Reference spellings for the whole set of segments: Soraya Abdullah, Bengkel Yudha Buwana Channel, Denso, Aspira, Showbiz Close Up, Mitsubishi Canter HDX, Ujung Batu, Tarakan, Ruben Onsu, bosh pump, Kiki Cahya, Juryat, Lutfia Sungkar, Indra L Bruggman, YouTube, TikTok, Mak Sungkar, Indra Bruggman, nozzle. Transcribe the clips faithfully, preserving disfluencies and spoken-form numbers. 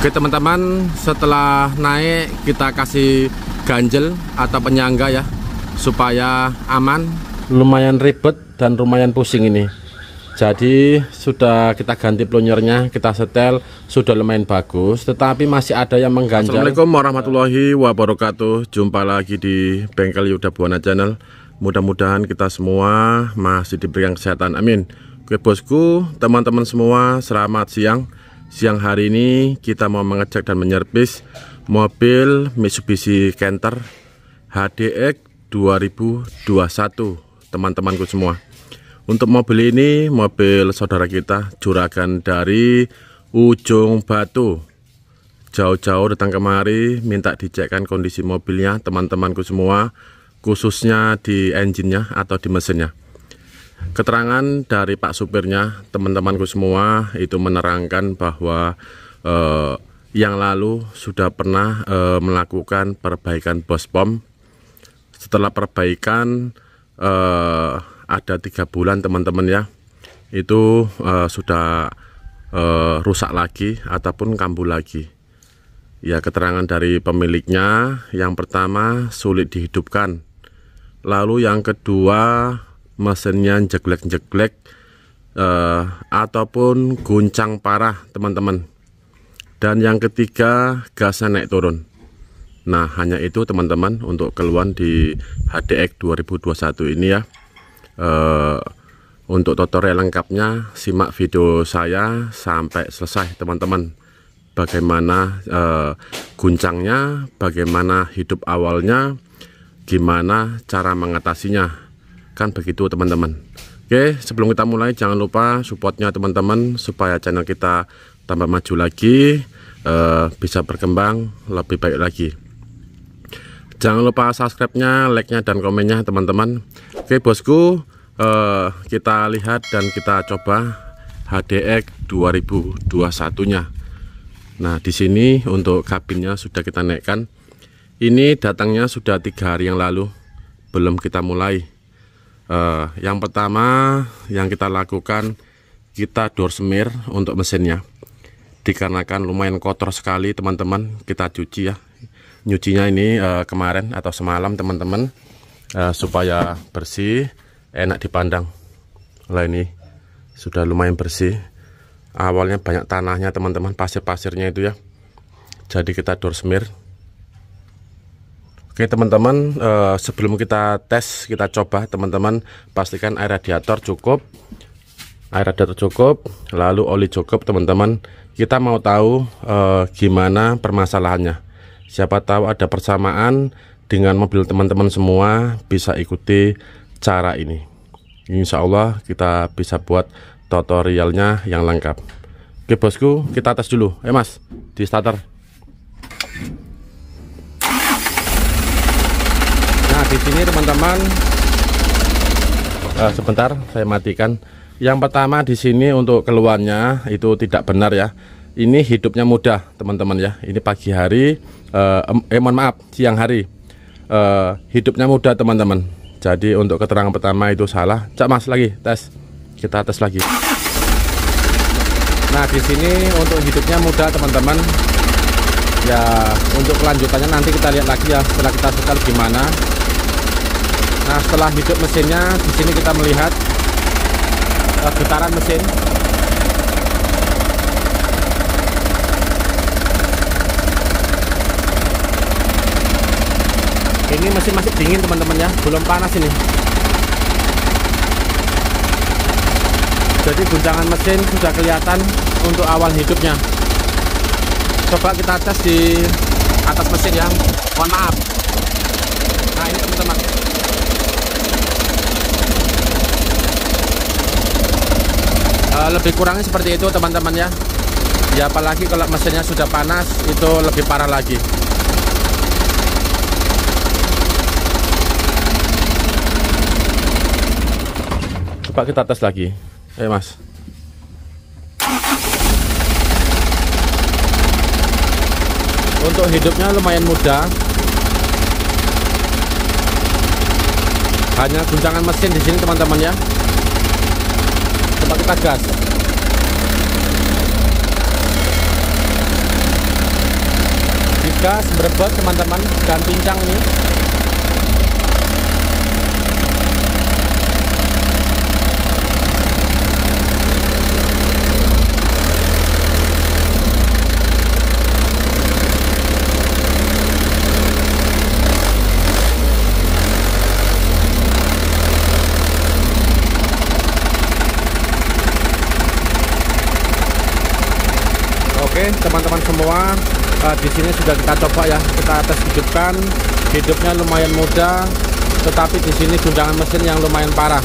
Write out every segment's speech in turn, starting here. Oke teman-teman, setelah naik kita kasih ganjel atau penyangga ya, supaya aman. Lumayan ribet dan lumayan pusing ini. Jadi sudah kita ganti plungernya, kita setel, sudah lumayan bagus, tetapi masih ada yang mengganjal. Assalamualaikum warahmatullahi wabarakatuh. Jumpa lagi di Bengkel Yudha Buwana Channel. Mudah-mudahan kita semua masih diberikan kesehatan, amin. Oke bosku, teman-teman semua, selamat siang. Siang hari ini kita mau mengecek dan menyervis mobil Mitsubishi Canter H D X dua ribu dua puluh satu, teman-temanku semua. Untuk mobil ini, mobil saudara kita, juragan dari Ujung Batu. Jauh-jauh datang kemari, minta dicekkan kondisi mobilnya, teman-temanku semua, khususnya di engine-nya atau di mesinnya. Keterangan dari Pak supirnya, teman-temanku semua, itu menerangkan bahwa eh, yang lalu sudah pernah eh, melakukan perbaikan bosh pump. Setelah perbaikan eh, ada tiga bulan teman-teman ya, itu eh, sudah eh, rusak lagi ataupun kambuh lagi. Ya, keterangan dari pemiliknya, yang pertama sulit dihidupkan, lalu yang kedua mesinnya jeglek-jeglek eh, ataupun guncang parah teman-teman, dan yang ketiga gasnya naik turun. Nah, hanya itu teman-teman untuk keluhan di H D X dua ribu dua puluh satu ini ya. eh, Untuk tutorial lengkapnya simak video saya sampai selesai teman-teman. Bagaimana eh, guncangnya, bagaimana hidup awalnya, gimana cara mengatasinya, kan begitu teman-teman. Oke, sebelum kita mulai jangan lupa supportnya teman-teman, supaya channel kita tambah maju lagi, uh, bisa berkembang lebih baik lagi. Jangan lupa subscribe-nya, like-nya, dan komennya teman-teman. Oke bosku, uh, kita lihat dan kita coba H D X dua ribu dua puluh satu nya. Nah, di sini untuk kabinnya sudah kita naikkan. Ini datangnya sudah tiga hari yang lalu, belum kita mulai. Uh, yang pertama yang kita lakukan, kita door smear untuk mesinnya, dikarenakan lumayan kotor sekali teman-teman. Kita cuci ya, nyucinya ini uh, kemarin atau semalam teman-teman, uh, supaya bersih, enak dipandang. Lah ini sudah lumayan bersih, awalnya banyak tanahnya teman-teman, pasir-pasirnya itu ya, jadi kita door smear. Oke teman-teman, eh, sebelum kita tes, kita coba teman-teman, pastikan air radiator cukup, air radiator cukup, lalu oli cukup teman-teman. Kita mau tahu eh, gimana permasalahannya. Siapa tahu ada persamaan dengan mobil teman-teman semua, bisa ikuti cara ini. Insya Allah kita bisa buat tutorialnya yang lengkap. Oke bosku, kita tes dulu. Eh mas, di starter. Di sini teman-teman, uh, sebentar saya matikan. Yang pertama di sini untuk keluarnya itu tidak benar ya. Ini hidupnya mudah teman-teman ya. Ini pagi hari, uh, eh mohon maaf siang hari, uh, hidupnya mudah teman-teman. Jadi untuk keterangan pertama itu salah. Cak mas lagi tes, kita tes lagi. Nah di sini untuk hidupnya mudah teman-teman. Ya untuk kelanjutannya nanti kita lihat lagi ya, setelah kita setel gimana. Nah, setelah hidup mesinnya, di sini kita melihat uh, getaran mesin. Ini mesin masih dingin teman-teman ya, belum panas ini. Jadi guncangan mesin sudah kelihatan untuk awal hidupnya. Coba kita tes di atas mesin ya. Mohon maaf. Nah, ini teman-teman. Lebih kurangnya seperti itu teman-teman ya. Ya apalagi kalau mesinnya sudah panas, itu lebih parah lagi. Coba kita tes lagi. Eh mas, untuk hidupnya lumayan mudah, hanya guncangan mesin di sini teman-teman ya. Kita gas. gas berebet teman-teman dan pincang ini. Oke teman-teman semua, uh, di sini sudah kita coba ya, kita tes hidupkan, hidupnya lumayan mudah, tetapi di sini guncangan mesin yang lumayan parah.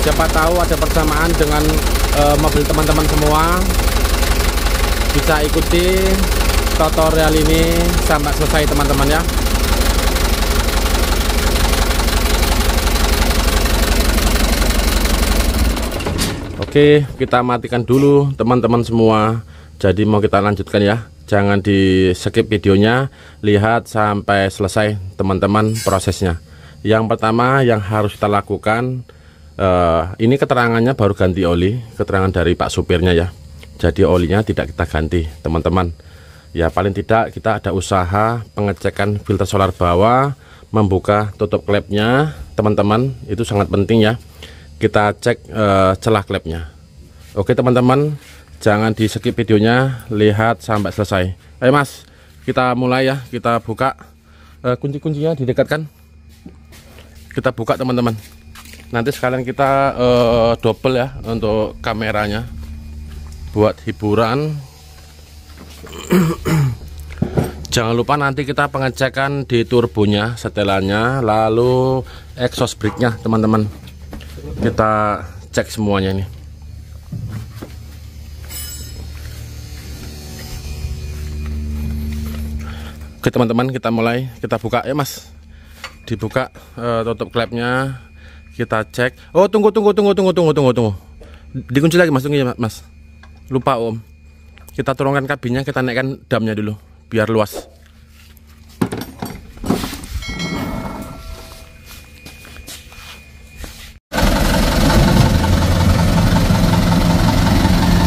Siapa tahu ada persamaan dengan uh, mobil teman-teman semua, bisa ikuti tutorial ini sampai selesai teman-teman ya. Oke, kita matikan dulu teman-teman semua. Jadi mau kita lanjutkan ya. Jangan di skip videonya, lihat sampai selesai teman-teman prosesnya. Yang pertama yang harus kita lakukan, uh, ini keterangannya baru ganti oli, keterangan dari Pak supirnya ya. Jadi olinya tidak kita ganti teman-teman. Ya paling tidak kita ada usaha pengecekan filter solar bawah, membuka tutup klepnya teman-teman, itu sangat penting ya. Kita cek uh, celah klepnya. Oke teman-teman, jangan di skip videonya, lihat sampai selesai. Ayo mas, kita mulai ya. Kita buka, uh, kunci-kuncinya didekatkan. Kita buka teman-teman. Nanti sekalian kita uh, double ya untuk kameranya, buat hiburan. Jangan lupa nanti kita pengecekan di turbonya, setelannya, lalu exhaust brake-nya teman-teman. Kita cek semuanya ini. Oke teman-teman, kita mulai, kita buka ya mas. Dibuka uh, tutup klepnya, kita cek. Oh tunggu tunggu tunggu tunggu tunggu tunggu tunggu. Dikunci lagi mas, tunggu ya mas. Lupa om. Kita turunkan kabinnya, kita naikkan damnya dulu, biar luas.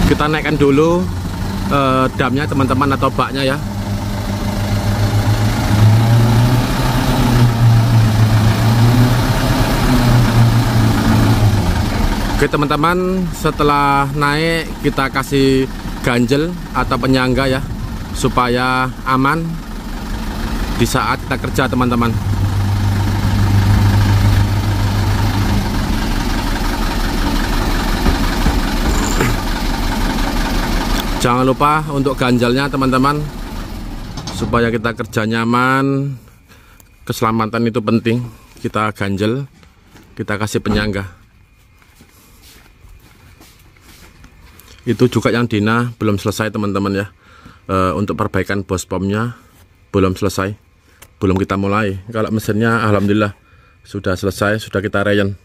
Kita naikkan dulu eh, damnya teman-teman, atau baknya ya. Oke teman-teman, setelah naik kita kasih ganjel atau penyangga ya, supaya aman di saat kita kerja teman-teman. Jangan lupa untuk ganjalnya teman-teman, supaya kita kerja nyaman. Keselamatan itu penting. Kita ganjel, kita kasih penyangga. Itu juga yang Dina belum selesai teman-teman ya. E, untuk perbaikan bosh pumpnya belum selesai, belum kita mulai. Kalau mesinnya alhamdulillah sudah selesai, sudah kita rayon.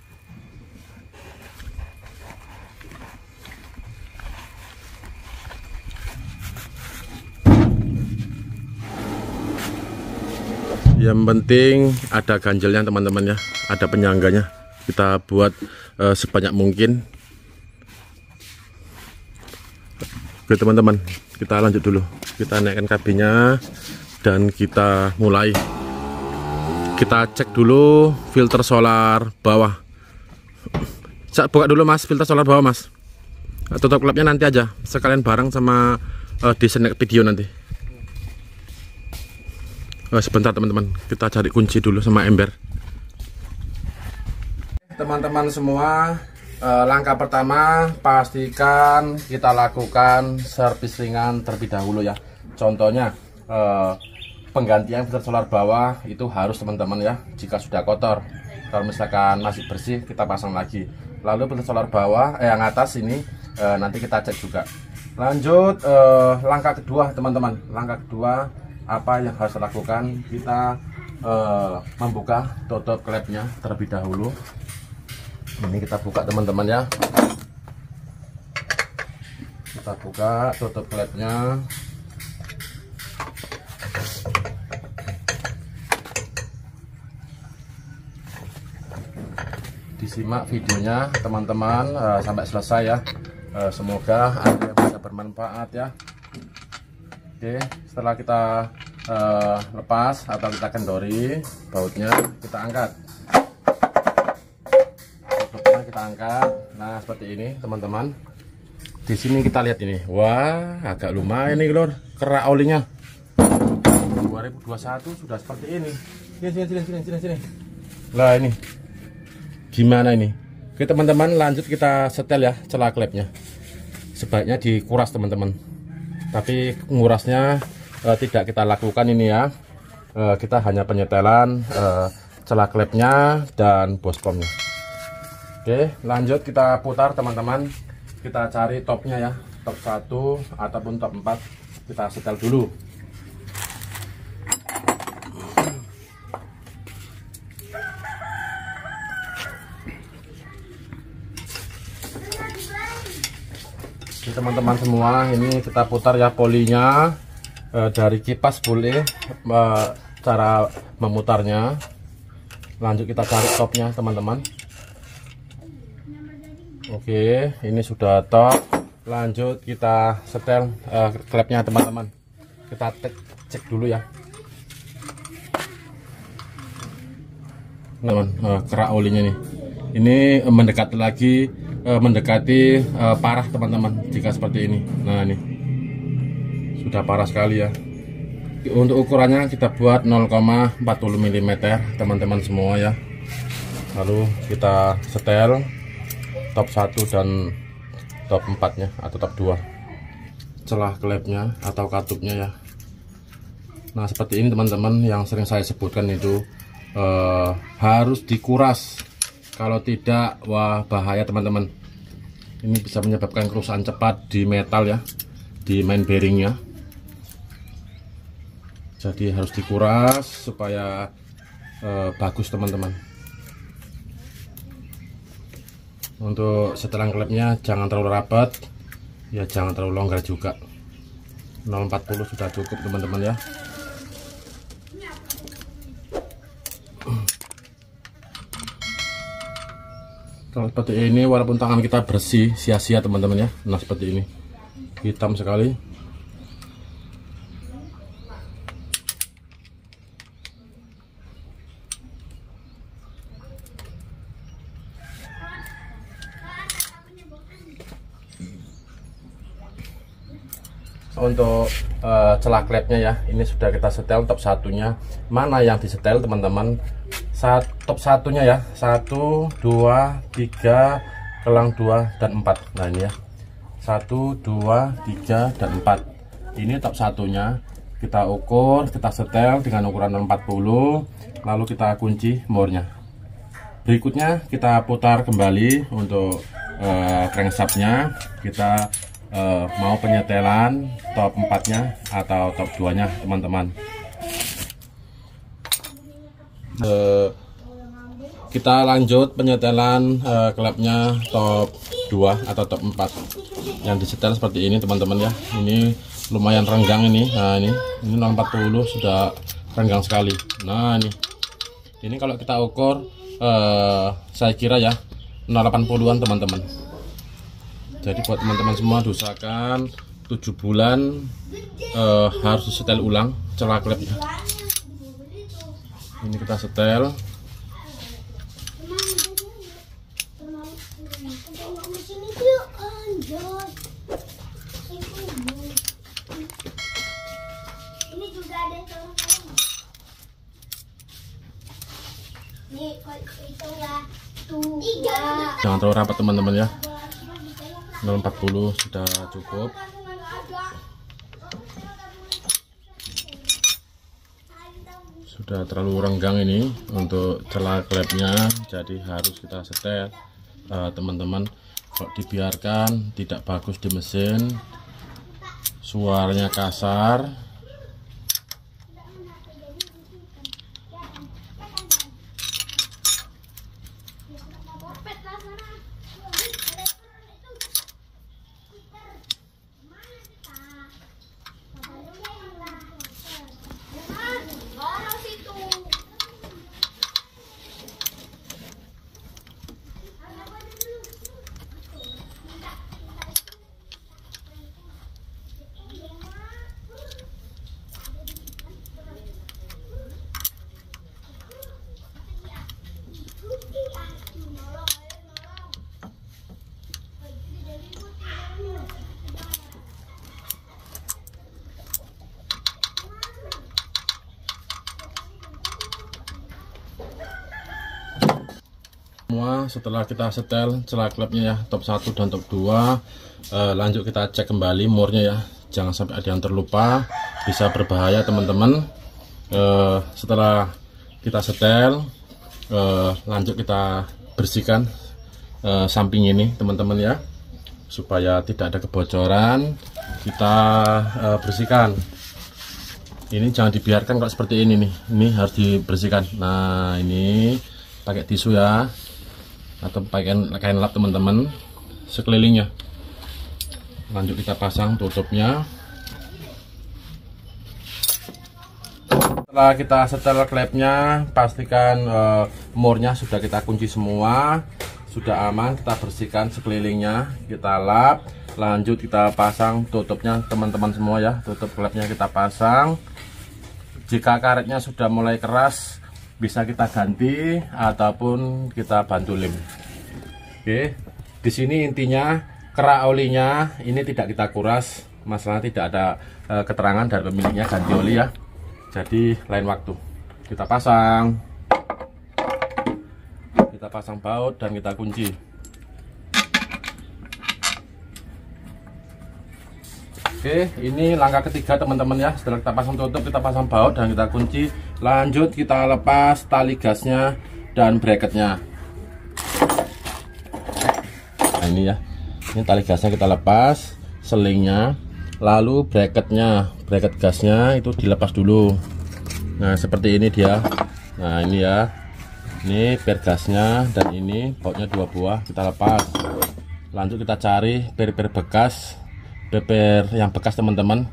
Yang penting ada ganjelnya teman-teman ya, ada penyangganya. Kita buat uh, sebanyak mungkin. Oke teman-teman, kita lanjut dulu. Kita naikkan kabinnya dan kita mulai. Kita cek dulu filter solar bawah. Saya buka dulu mas, filter solar bawah mas. Tutup klepnya nanti aja, sekalian bareng sama uh, di snack video nanti. Sebentar teman-teman, kita cari kunci dulu sama ember. Teman-teman semua, eh, langkah pertama pastikan kita lakukan servis ringan terlebih dahulu ya. Contohnya eh, penggantian filter solar bawah itu harus teman-teman ya, jika sudah kotor. Kalau misalkan masih bersih kita pasang lagi. Lalu filter solar bawah eh, yang atas ini eh, nanti kita cek juga. Lanjut eh, langkah kedua teman-teman. Langkah kedua apa yang harus dilakukan, kita eh, membuka tutup klepnya terlebih dahulu. Ini kita buka teman-teman ya, kita buka tutup klepnya. Disimak videonya teman-teman eh, sampai selesai ya. Eh, semoga ada yang bisa bermanfaat ya. Oke, setelah kita uh, lepas atau kita kendori bautnya, kita angkat. Bautnya kita angkat. Nah, seperti ini, teman-teman. Di sini kita lihat ini. Wah, agak lumayan nih, Lur. Kerak olinya. dua ribu dua puluh satu sudah seperti ini. Sini, sini, sini, sini, sini, sini. Lah ini. Gimana ini? Oke, teman-teman, lanjut kita setel ya celah klepnya. Sebaiknya dikuras, teman-teman. Tapi ngurasnya e, tidak kita lakukan ini ya. E, kita hanya penyetelan e, celah klepnya dan bosh pumpnya. Oke, lanjut kita putar, teman-teman. Kita cari topnya ya, top satu ataupun top empat, kita setel dulu. Jadi teman-teman semua, ini kita putar ya polinya, e, dari kipas boleh e, cara memutarnya. Lanjut kita cari topnya, teman-teman. Oke, ini sudah top. Lanjut kita setel uh, klepnya, teman-teman. Kita cek, cek dulu ya. Teman, uh, kerak olinya nih. Ini uh, mendekati lagi, uh, mendekati uh, parah, teman-teman. Jika seperti ini. Nah, ini sudah parah sekali ya. Untuk ukurannya kita buat nol koma empat puluh milimeter, teman-teman semua ya. Lalu kita setel top satu dan top empat nya atau top dua, celah klepnya atau katupnya ya. Nah, seperti ini teman-teman, yang sering saya sebutkan itu eh, harus dikuras. Kalau tidak, wah bahaya teman-teman. Ini bisa menyebabkan kerusakan cepat di metal ya, di main bearingnya. Jadi harus dikuras supaya eh, bagus teman-teman. Untuk setelan klepnya jangan terlalu rapat ya, jangan terlalu longgar juga. Nol koma empat puluh sudah cukup teman-teman ya. Kalau seperti ini, walaupun tangan kita bersih, sia-sia teman-teman ya. Nah, seperti ini hitam sekali. Untuk uh, celah klepnya ya, ini sudah kita setel top satunya. Mana yang disetel teman-teman? Sat, top satunya ya, satu, dua, tiga, kelang dua dan empat. Nah ini ya, satu, dua, tiga dan empat. Ini top satunya kita ukur, kita setel dengan ukuran nol koma empat puluh, lalu kita kunci mornya. Berikutnya kita putar kembali untuk uh, crankshaftnya. Kita Uh, mau penyetelan top empat nya atau top dua nya teman-teman. Uh, kita lanjut penyetelan uh, klepnya top dua atau top empat yang disetel seperti ini teman-teman ya. Ini lumayan renggang ini. Nah ini, ini nol koma empat puluh sudah renggang sekali. Nah ini, ini kalau kita ukur uh, saya kira ya nol koma delapan puluhan teman-teman. Jadi buat teman-teman semua, usahakan tujuh bulan eh, harus setel ulang celah klepnya. Ini kita setel. Ini juga ada nih, itu ya. Jangan terlalu rapat teman-teman ya. nol koma empat puluh sudah cukup. Sudah terlalu renggang ini untuk celah klepnya, jadi harus kita setel teman-teman. Uh, kalau dibiarkan tidak bagus di mesin, suaranya kasar. Semua setelah kita setel celah klepnya ya, top satu dan top dua, eh, lanjut kita cek kembali murnya ya, jangan sampai ada yang terlupa, bisa berbahaya teman-teman. Eh, setelah kita setel, eh, lanjut kita bersihkan eh, samping ini teman-teman ya, supaya tidak ada kebocoran. Kita eh, bersihkan. Ini jangan dibiarkan kalau seperti ini nih, ini harus dibersihkan. Nah ini pakai tisu ya, atau pakai kain lap teman-teman, sekelilingnya. Lanjut kita pasang tutupnya. Setelah kita setel klepnya, pastikan e, murnya sudah kita kunci semua, sudah aman. Kita bersihkan sekelilingnya, kita lap. Lanjut kita pasang tutupnya teman-teman semua ya, tutup klepnya kita pasang. Jika karetnya sudah mulai keras, bisa kita ganti ataupun kita bantu lem. Oke, di sini intinya kerak olinya ini tidak kita kuras, masalah tidak ada e, keterangan dari pemiliknya ganti oli ya, jadi lain waktu. Kita pasang, kita pasang baut dan kita kunci. Oke, ini langkah ketiga teman-teman ya. Setelah kita pasang tutup, kita pasang baut dan kita kunci. Lanjut kita lepas tali gasnya dan bracketnya. Nah ini ya, ini tali gasnya kita lepas, selingnya, lalu bracketnya, bracket gasnya itu dilepas dulu. Nah seperti ini dia. Nah ini ya, ini per gasnya dan ini bautnya dua buah kita lepas. Lanjut kita cari per-per bekas. Per-per yang bekas teman-teman,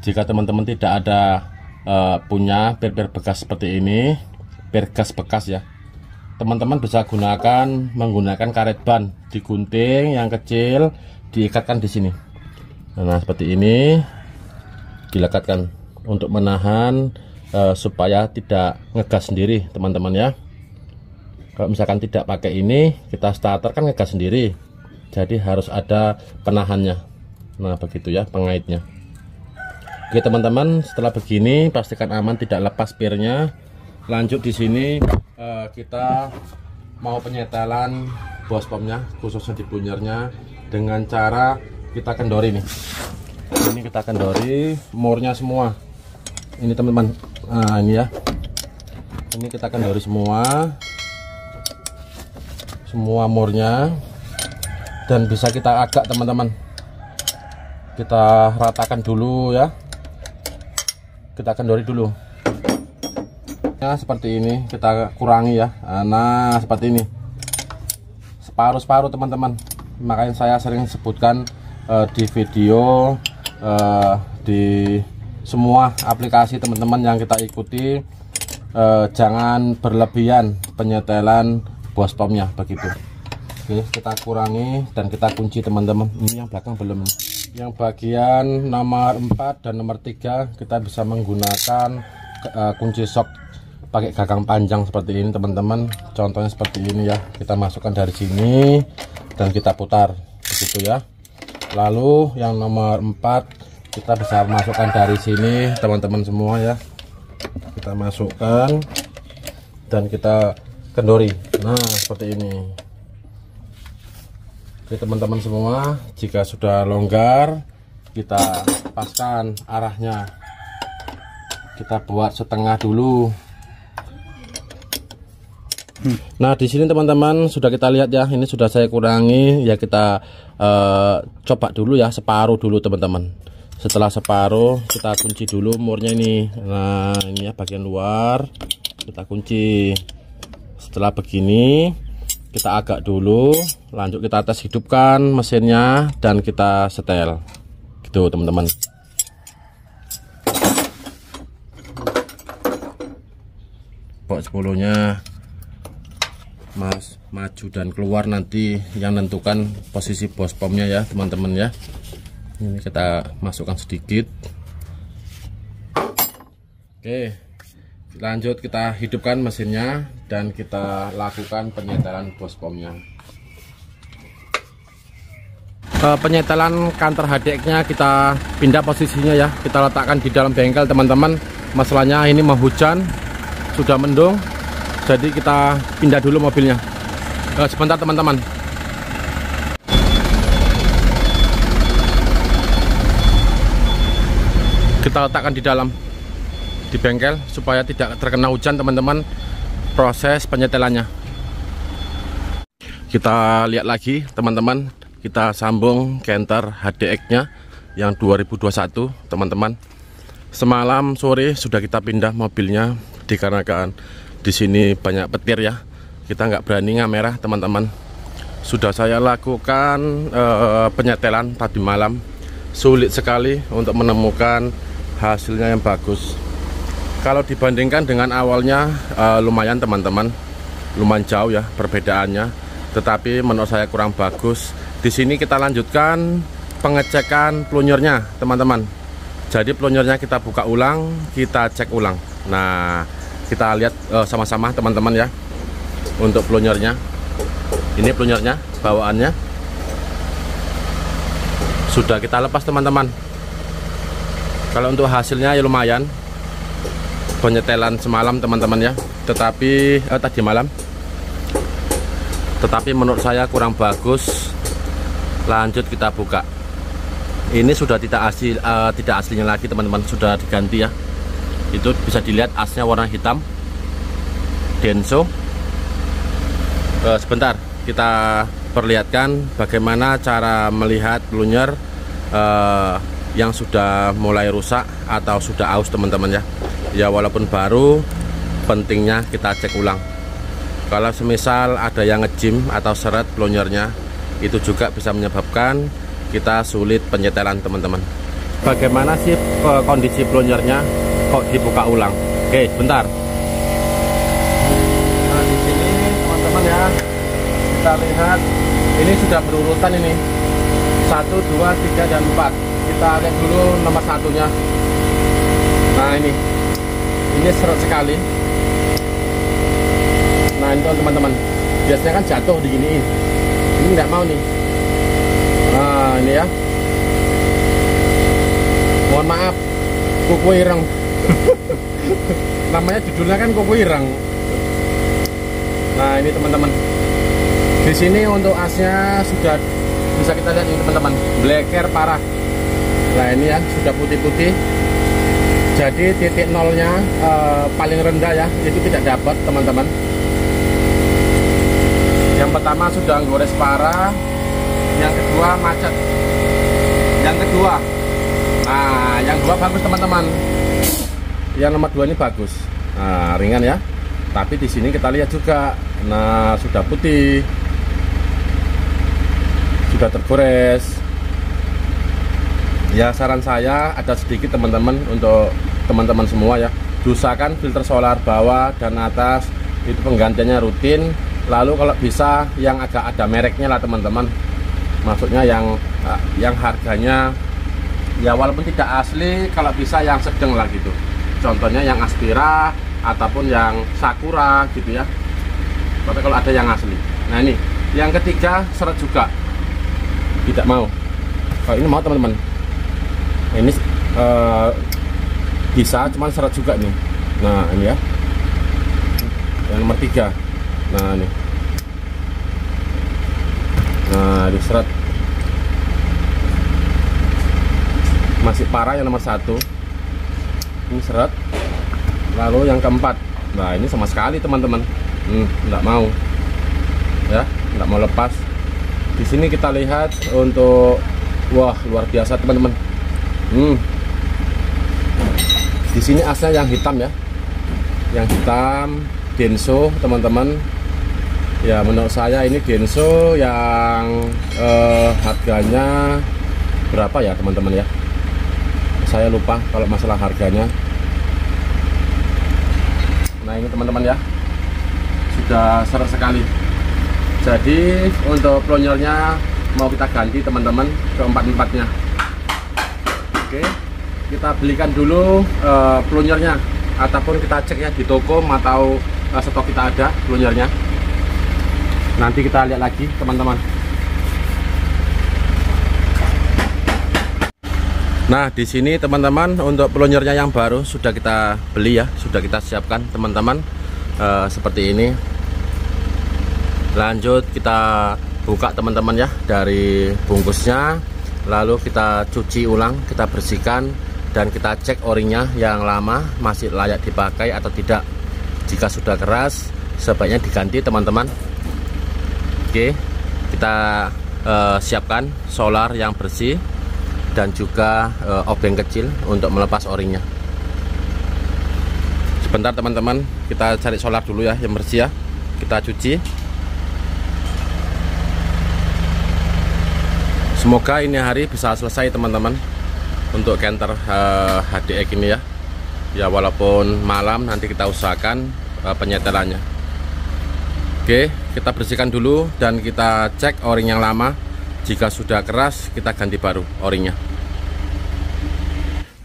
jika teman-teman tidak ada uh, punya per-per bekas seperti ini, per gas bekas ya, teman-teman bisa gunakan menggunakan karet ban, digunting yang kecil, diikatkan di sini. Nah seperti ini dilekatkan untuk menahan uh, supaya tidak ngegas sendiri teman-teman ya. Kalau misalkan tidak pakai ini, kita starter kan ngegas sendiri, jadi harus ada penahannya. Nah begitu ya pengaitnya. Oke teman-teman, setelah begini pastikan aman, tidak lepas pirnya. Lanjut di sini eh, kita mau penyetelan bosh pumpnya, khususnya di plungernya, dengan cara kita kendori nih. Ini kita kendori murnya semua. Ini teman-teman, nah ini ya, ini kita kendori semua, semua murnya, dan bisa kita agak teman-teman. Kita ratakan dulu ya, kita kendori dulu. Nah seperti ini kita kurangi ya. Nah seperti ini, separuh-separuh teman-teman. Makanya saya sering sebutkan uh, di video, uh, di semua aplikasi teman-teman yang kita ikuti, uh, jangan berlebihan penyetelan bosh pumpnya begitu. Oke, kita kurangi dan kita kunci teman-teman. Ini yang belakang belum. Yang bagian nomor empat dan nomor tiga kita bisa menggunakan uh, kunci sok pakai gagang panjang seperti ini teman-teman. Contohnya seperti ini ya, kita masukkan dari sini dan kita putar begitu ya. Lalu yang nomor empat kita bisa masukkan dari sini teman-teman semua ya, kita masukkan dan kita kendori. Nah seperti ini. Oke teman-teman semua, jika sudah longgar kita paskan arahnya, kita buat setengah dulu. Nah di sini teman-teman sudah kita lihat ya, ini sudah saya kurangi ya, kita eh, coba dulu ya, separuh dulu teman-teman. Setelah separuh kita kunci dulu murnya ini. Nah ini ya bagian luar kita kunci. Setelah begini kita agak dulu, lanjut kita tes hidupkan mesinnya dan kita setel gitu teman-teman. Box sepuluhnya mas maju dan keluar, nanti yang menentukan posisi bosh pumpnya ya teman-teman ya. Ini kita masukkan sedikit. Oke, lanjut kita hidupkan mesinnya dan kita lakukan penyetelan bosh pumpnya. Penyetelan Canter H D X-nya kita pindah posisinya ya, kita letakkan di dalam bengkel teman-teman. Masalahnya ini mau hujan, sudah mendung, jadi kita pindah dulu mobilnya. uh, sebentar teman-teman. Kita letakkan di dalam, di bengkel, supaya tidak terkena hujan teman-teman. Proses penyetelannya kita lihat lagi teman-teman. Kita sambung Canter H D X nya yang dua ribu dua puluh satu teman-teman. Semalam sore sudah kita pindah mobilnya dikarenakan di sini banyak petir ya, kita nggak berani ngamerah teman-teman. Sudah saya lakukan uh, penyetelan tadi malam, sulit sekali untuk menemukan hasilnya yang bagus. Kalau dibandingkan dengan awalnya uh, lumayan teman-teman, lumayan jauh ya perbedaannya, tetapi menurut saya kurang bagus. Di sini kita lanjutkan pengecekan plungernya teman-teman. Jadi plungernya kita buka ulang, kita cek ulang. Nah, kita lihat sama-sama uh, teman-teman ya. Untuk plungernya, ini plungernya bawaannya sudah kita lepas teman-teman. Kalau untuk hasilnya ya lumayan, penyetelan semalam teman-teman ya. Tetapi eh, tadi malam, tetapi menurut saya kurang bagus. Lanjut kita buka. Ini sudah tidak asli, uh, tidak aslinya lagi teman-teman, sudah diganti ya. Itu bisa dilihat asnya warna hitam Denso. Uh, sebentar kita perlihatkan bagaimana cara melihat plunger uh, yang sudah mulai rusak atau sudah aus teman-teman ya. Ya walaupun baru, pentingnya kita cek ulang. Kalau semisal ada yang ngejim atau seret plungernya, itu juga bisa menyebabkan kita sulit penyetelan teman-teman. Bagaimana sih kondisi plungernya kok dibuka ulang? Oke, sebentar. Nah, di sini teman-teman ya, kita lihat ini sudah berurutan ini satu, dua, tiga, dan empat. Kita lihat dulu nomor satunya. Nah ini, ini seret sekali. Nah itu teman-teman, biasanya kan jatuh di gini. Ini nggak mau nih. Nah ini ya, mohon maaf, kuku ireng. Namanya judulnya kan kuku ireng. Nah ini teman-teman, di sini untuk asnya sudah bisa kita lihat ini teman-teman, bleker parah. Nah ini ya sudah putih-putih. Jadi titik nolnya eh, paling rendah ya, itu tidak dapat teman-teman. Yang pertama sudah gores parah. Yang kedua macet. Yang kedua, nah yang kedua bagus teman-teman. Yang nomor dua ini bagus, nah, ringan ya. Tapi di sini kita lihat juga, nah sudah putih, sudah tergores. Ya saran saya ada sedikit teman-teman untuk teman-teman semua ya. Dusakan filter solar bawah dan atas, itu penggantiannya rutin. Lalu kalau bisa yang agak ada mereknya lah teman-teman. Maksudnya yang yang harganya ya walaupun tidak asli, kalau bisa yang sedang lah gitu. Contohnya yang Aspira ataupun yang Sakura gitu ya. Tapi kalau ada yang asli. Nah ini yang ketiga seret juga, tidak mau. Kalau ini mau teman-teman. Ini eh, bisa cuman seret juga nih. Nah ini ya, yang nomor tiga. Nah ini, nah diseret masih parah yang nomor satu. Ini seret. Lalu yang keempat, nah ini sama sekali teman-teman, nggak hmm, mau ya, nggak mau lepas. Di sini kita lihat untuk, wah luar biasa teman-teman. Hmm. Di sini asnya yang hitam ya, yang hitam Denso teman-teman. Ya menurut saya ini Denso yang eh, harganya berapa ya teman-teman ya, saya lupa kalau masalah harganya. Nah ini teman-teman ya, sudah seret sekali. Jadi untuk plungernya mau kita ganti teman-teman, keempat-empatnya. Oke, kita belikan dulu eh, plungernya, ataupun kita ceknya di toko atau eh, stok kita ada plungernya. Nanti kita lihat lagi teman-teman. Nah di sini teman-teman, untuk plungernya yang baru sudah kita beli ya, sudah kita siapkan teman-teman, e, seperti ini. Lanjut kita buka teman-teman ya dari bungkusnya, lalu kita cuci ulang, kita bersihkan, dan kita cek o-ringnya yang lama masih layak dipakai atau tidak. Jika sudah keras sebaiknya diganti teman-teman. Oke, kita eh, siapkan solar yang bersih dan juga eh, obeng kecil untuk melepas o-ringnya. Sebentar teman-teman, kita cari solar dulu ya yang bersih ya, kita cuci. Semoga ini hari bisa selesai teman-teman untuk Canter uh, H D X ini ya. Ya walaupun malam, nanti kita usahakan uh, penyetelannya. Oke, kita bersihkan dulu dan kita cek o-ring yang lama. Jika sudah keras, kita ganti baru o-ringnya.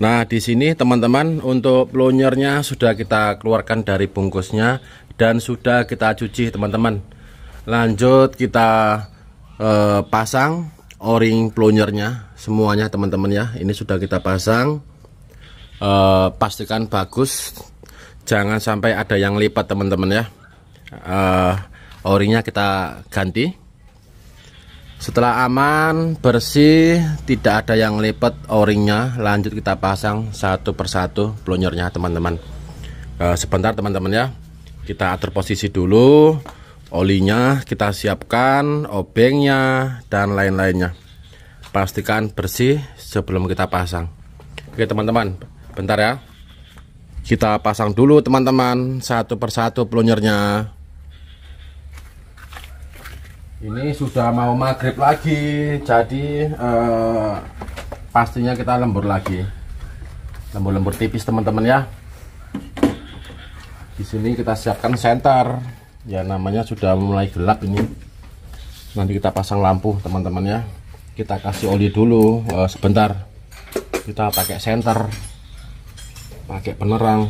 Nah, di sini teman-teman untuk plungernya sudah kita keluarkan dari bungkusnya dan sudah kita cuci teman-teman. Lanjut kita uh, pasang o-ring plungernya semuanya teman-teman ya. Ini sudah kita pasang, e, pastikan bagus, jangan sampai ada yang lipat teman-teman ya. E, o-ringnya kita ganti. Setelah aman, bersih, tidak ada yang lipat o-ringnya, lanjut kita pasang satu persatu plungernya teman-teman. E, sebentar teman-teman ya, kita atur posisi dulu. Olinya kita siapkan, obengnya dan lain-lainnya. Pastikan bersih sebelum kita pasang. Oke teman-teman, bentar ya, kita pasang dulu teman-teman satu persatu plungernya. Ini sudah mau maghrib lagi, jadi eh, pastinya kita lembur lagi, lembur-lembur tipis teman-teman ya. Di sini kita siapkan senter. Ya namanya sudah mulai gelap ini. Nanti kita pasang lampu teman-teman ya. Kita kasih oli dulu e, sebentar. Kita pakai senter, pakai penerang.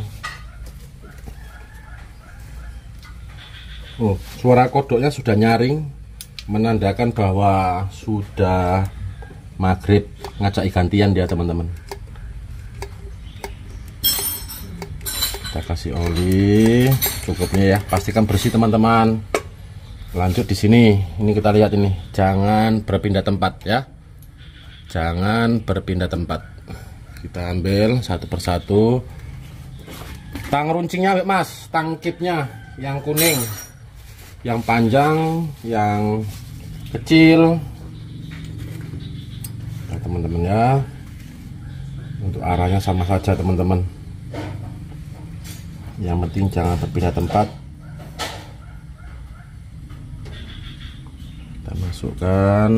Oh, suara kodoknya sudah nyaring, menandakan bahwa sudah maghrib, ngajak gantian dia teman-teman. Kita kasih oli cukupnya ya, pastikan bersih teman-teman. Lanjut di sini, ini kita lihat ini, jangan berpindah tempat ya, jangan berpindah tempat. Kita ambil satu persatu. Tang runcingnya mas, tangkipnya yang kuning, yang panjang, yang kecil. Nah, teman-teman ya, untuk arahnya sama saja teman-teman. Yang penting jangan berpindah tempat. Kita masukkan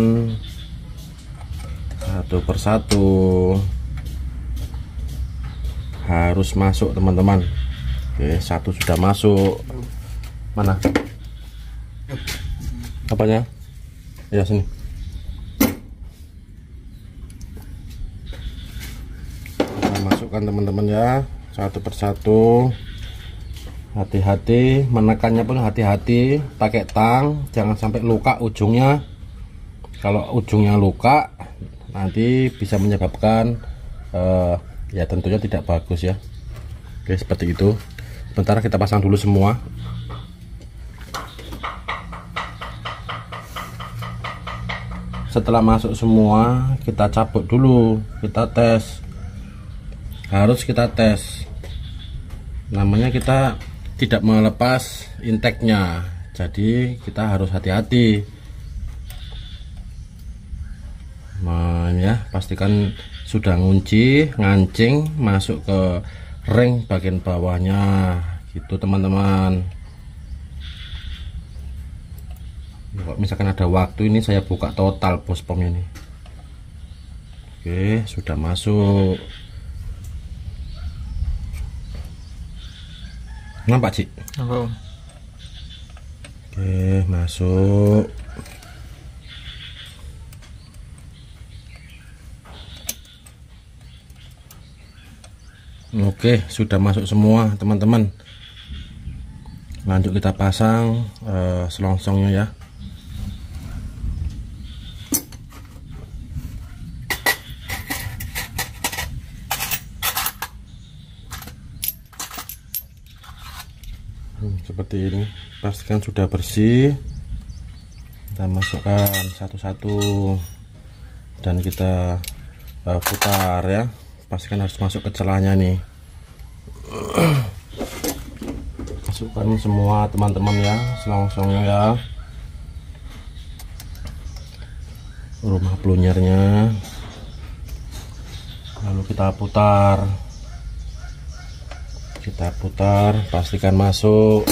satu persatu, harus masuk teman-teman. Oke, satu sudah masuk. Mana? Apanya? Ya sini. Kita masukkan teman-teman ya, satu persatu. Hati-hati, menekannya pun hati-hati, pakai tang, jangan sampai luka ujungnya. Kalau ujungnya luka nanti bisa menyebabkan uh, ya tentunya tidak bagus ya. Oke, seperti itu. Sebentar kita pasang dulu semua. Setelah masuk semua, kita cabut dulu, kita tes. Harus kita tes. Namanya kita tidak melepas intake-nya, jadi kita harus hati-hati. Nah, ya, pastikan sudah ngunci, ngancing, masuk ke ring bagian bawahnya, gitu teman-teman. Kalau misalkan ada waktu ini saya buka total bosh pump ini. Oke, sudah masuk. Nampak cik? Nampak. Oke, masuk. Oke, sudah masuk semua teman-teman. Lanjut kita pasang uh, selongsongnya ya. Seperti ini, pastikan sudah bersih. kita masukkan satu-satu dan kita uh, putar ya. Pastikan harus masuk ke celahnya nih. Masukkan semua teman-teman ya, selongsongnya ya, rumah plungernya, lalu kita putar kita putar pastikan masuk.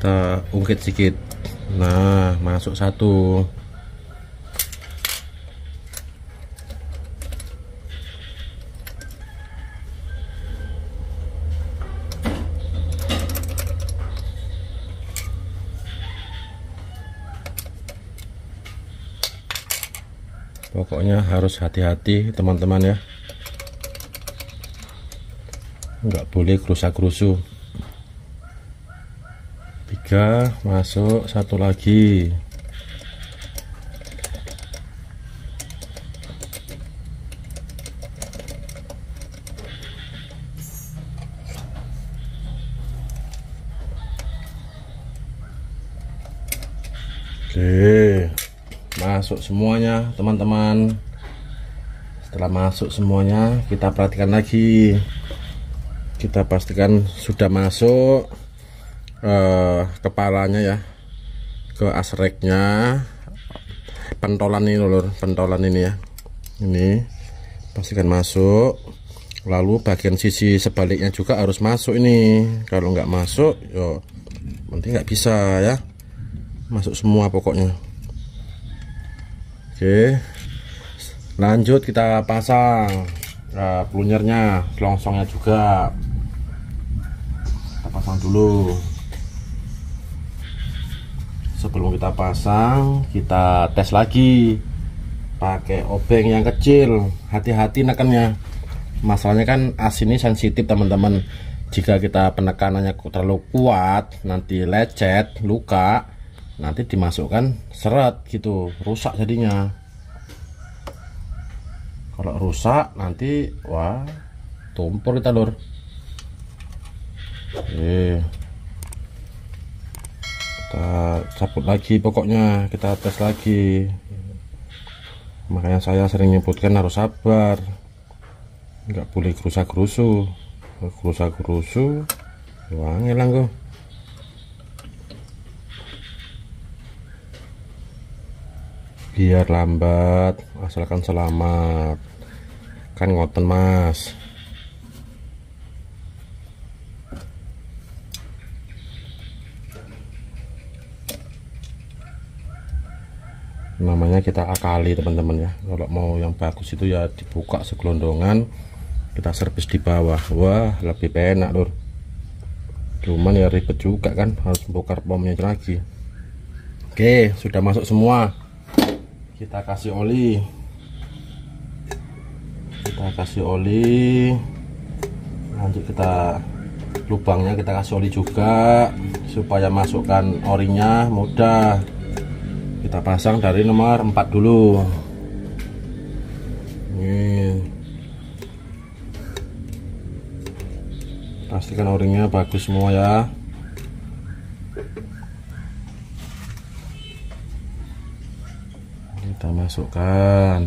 Kita ungkit sedikit, nah masuk satu. Pokoknya harus hati-hati teman-teman ya, nggak boleh kerusak-kerusuh. Tiga masuk, satu lagi. Oke, masuk semuanya teman-teman. Setelah masuk semuanya, kita perhatikan lagi. Kita pastikan sudah masuk Uh, kepalanya ya, ke asreknya, pentolan ini lur, pentolan ini ya, ini pastikan masuk. Lalu bagian sisi sebaliknya juga harus masuk ini. Kalau nggak masuk, yo, nanti nggak bisa ya, masuk semua pokoknya. Oke, lanjut kita pasang uh, plungernya, selongsongnya juga, kita pasang dulu. Sebelum kita pasang, kita tes lagi pakai obeng yang kecil. Hati-hati nekannya. Masalahnya kan as ini sensitif teman-teman. Jika kita penekanannya terlalu kuat, nanti lecet, luka, nanti dimasukkan seret gitu, rusak jadinya. Kalau rusak nanti wah tumpul kita lur. Oke, kita cabut lagi, pokoknya kita tes lagi. Makanya saya sering nyebutkan harus sabar, nggak boleh kerusak-kerusuh. Kerusak-kerusuh wangi langgo. Biar lambat asalkan selamat, kan ngoten mas. Namanya kita akali teman-teman ya. Kalau mau yang bagus itu ya dibuka segelondongan, kita servis di bawah, wah lebih enak lur. Cuman ya ribet juga kan, harus membongkar pomnya lagi. Oke, sudah masuk semua, kita kasih oli, kita kasih oli. Lanjut kita lubangnya kita kasih oli juga supaya masukkan orinya mudah. Kita pasang dari nomor empat dulu. Ini. Pastikan o-ringnya bagus semua ya. Kita masukkan.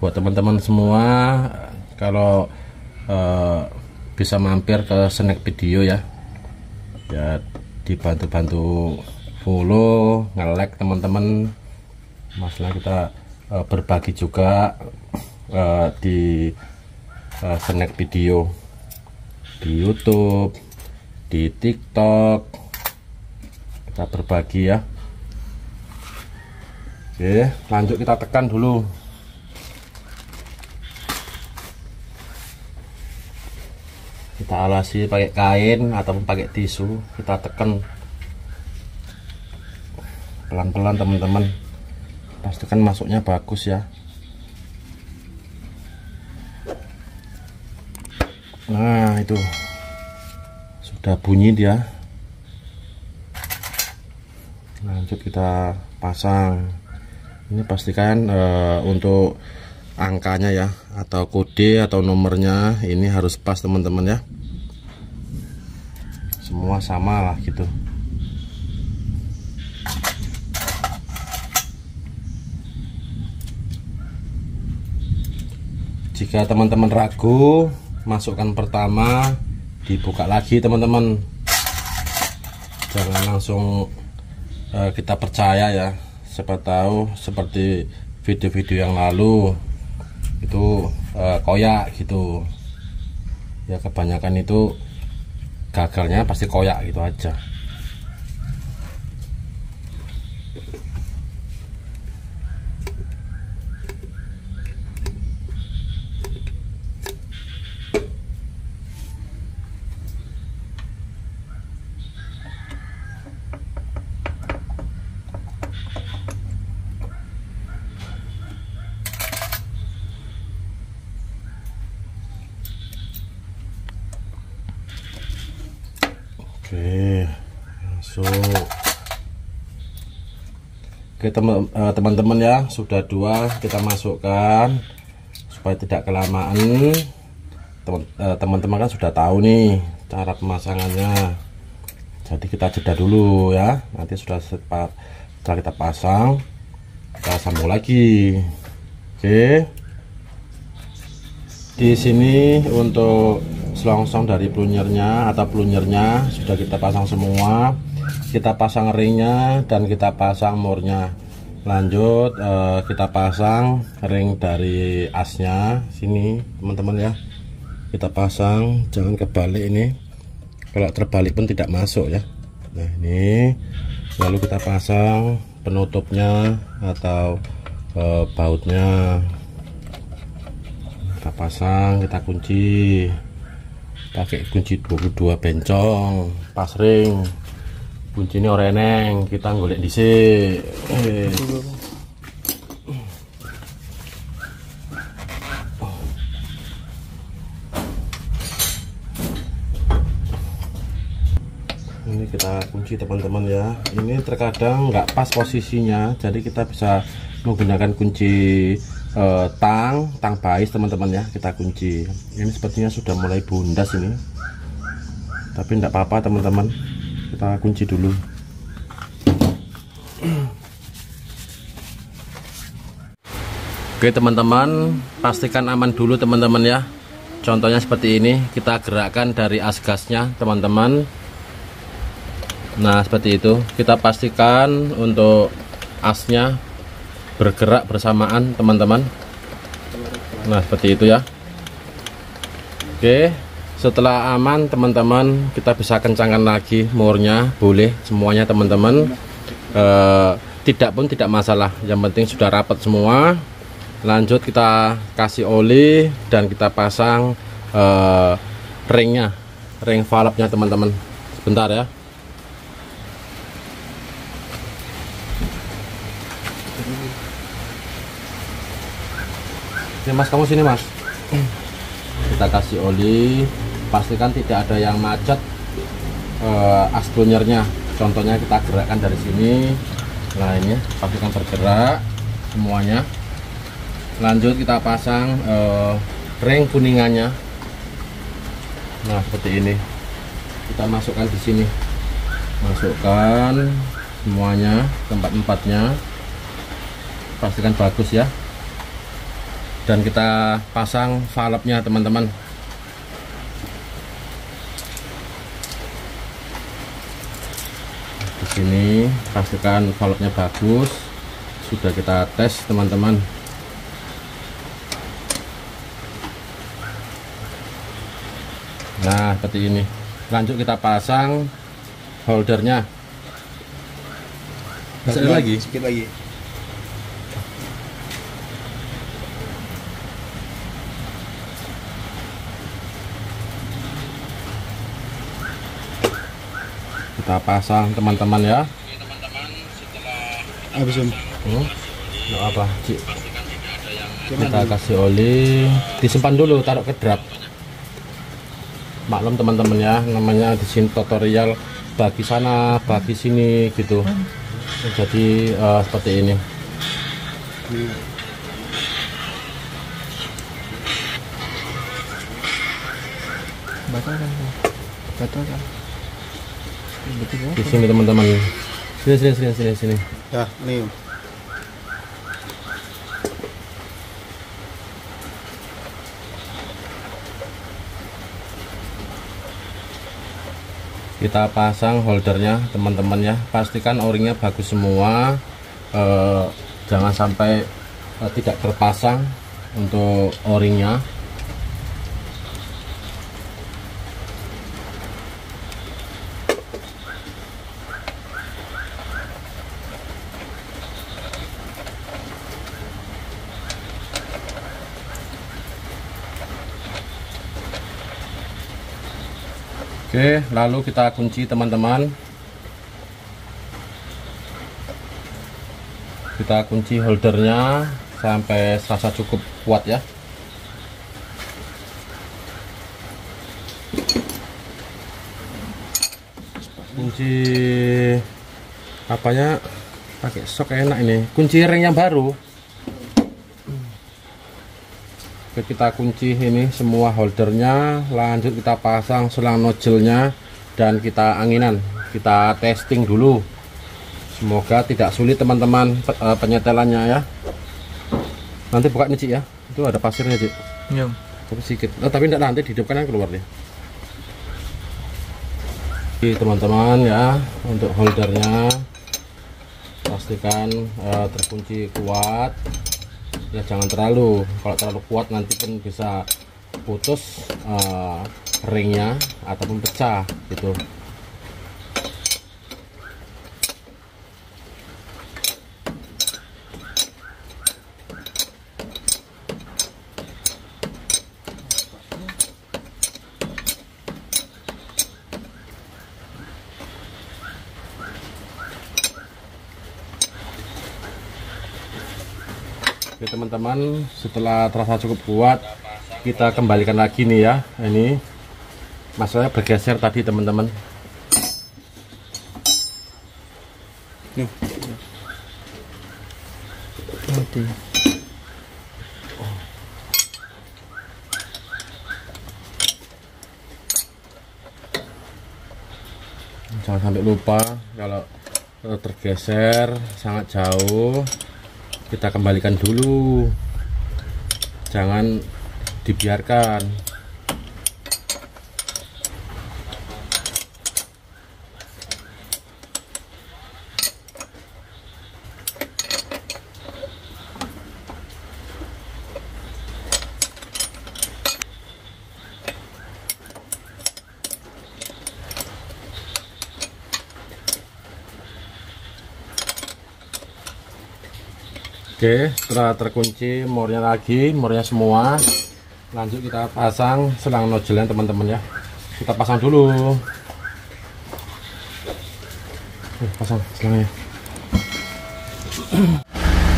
Buat teman-teman semua, kalau uh, bisa mampir ke snack video ya. Ya dibantu-bantu follow, nge-like teman-teman. Masalah kita e, berbagi juga e, di e, snack video di YouTube, di TikTok. Kita berbagi ya. Oke, lanjut kita tekan dulu. Kita alasi pakai kain ataupun pakai tisu, kita tekan pelan-pelan teman-teman. pastikan masuknya bagus ya. Nah itu sudah bunyi dia. Lanjut kita pasang. Ini pastikan e, untuk angkanya ya, atau kode atau nomornya ini harus pas teman-teman ya. Semua sama lah gitu. Jika teman-teman ragu, masukkan pertama, dibuka lagi teman-teman. Jangan langsung uh, kita percaya ya. Siapa tahu seperti video-video yang lalu itu uh, koyak gitu ya. Kebanyakan itu gagalnya pasti koyak gitu aja. Oke, masuk. Oke teman-teman ya, sudah dua kita masukkan supaya tidak kelamaan. Teman-teman kan sudah tahu nih cara pemasangannya. Jadi kita jeda dulu ya. Nanti sudah setelah kita pasang, kita sambung lagi. Oke. Di sini untuk selongsong dari plungernya atau plungernya sudah kita pasang semua. Kita pasang ringnya dan kita pasang murnya. Lanjut eh, kita pasang ring dari asnya. Sini teman-teman ya, kita pasang, jangan kebalik ini. Kalau terbalik pun tidak masuk ya. Nah ini, lalu kita pasang penutupnya atau eh, bautnya. Kita pasang, kita kunci pakai kunci dua puluh dua bencong pas ring. Kunci ini oreneng, kita golek dhisik. Ini kita kunci teman-teman ya. Ini terkadang nggak pas posisinya, jadi kita bisa menggunakan kunci Uh, tang tang bais teman-teman ya. Kita kunci. Ini sepertinya sudah mulai bundas ini, tapi tidak apa-apa teman-teman, kita kunci dulu. Oke teman-teman, pastikan aman dulu teman-teman ya. Contohnya seperti ini, kita gerakkan dari as gasnya teman-teman. Nah seperti itu, kita pastikan untuk asnya bergerak bersamaan teman-teman. Nah seperti itu ya. Oke, setelah aman teman-teman, kita bisa kencangkan lagi murnya, boleh semuanya teman-teman. E, tidak pun tidak masalah, yang penting sudah rapat semua. Lanjut kita kasih oli dan kita pasang e, ringnya, ring valve-nya teman-teman. Sebentar ya. Ini mas, kamu sini mas. Kita kasih oli, pastikan tidak ada yang macet uh, as plungernya. Contohnya kita gerakkan dari sini. Nah ini, pastikan bergerak semuanya. Lanjut kita pasang uh, ring kuningannya. Nah seperti ini, kita masukkan di sini, masukkan semuanya tempat-tempatnya. Pastikan bagus ya. Dan kita pasang valve-nya teman-teman. Di sini pastikan valve-nya bagus. Sudah kita tes teman-teman. Nah seperti ini. Lanjut kita pasang holdernya. Sekali lagi. Sedikit lagi. Kita pasang teman-teman ya. Ini teman-teman setelah habis, hmm? nggak apa, Cik. Kita kasih oli, disimpan dulu, taruh ke drap. Maklum teman-teman ya, namanya di sini tutorial bagi sana, bagi sini gitu. Jadi uh, seperti ini. Batal kan? Batal kan? Di sini teman-teman. Sini sini sini sini sini. Ya, nih. Kita pasang holdernya teman-teman ya. Pastikan o-ringnya bagus semua. Eh, jangan sampai eh, tidak terpasang untuk o-ringnya. Oke, lalu kita kunci teman-teman. Kita kunci holdernya sampai terasa cukup kuat ya. Kunci apanya? Pakai sok enak ini. Kunci ring yang baru. Oke, kita kunci ini semua holdernya, lanjut kita pasang selang nozzle-nya dan kita anginan, kita testing dulu, semoga tidak sulit teman-teman penyetelannya ya. Nanti buka nih Cik ya, itu ada pasirnya Cik ya. Sedikit, oh, tapi tidak, nanti dihidupkan yang keluar nih. Oke teman-teman ya, untuk holdernya pastikan eh, terkunci kuat ya, jangan terlalu, kalau terlalu kuat nanti pun bisa putus uh, ringnya ataupun pecah gitu. Teman-teman, setelah terasa cukup kuat, kita kembalikan lagi nih ya. Ini masalahnya bergeser tadi teman-teman. Jangan sampai lupa, kalau tergeser sangat jauh kita kembalikan dulu, jangan dibiarkan. Oke, setelah terkunci mornya lagi, mornya semua, lanjut kita pasang selang nozzle-nya teman-teman ya. Kita pasang dulu. Eh, pasang selangnya.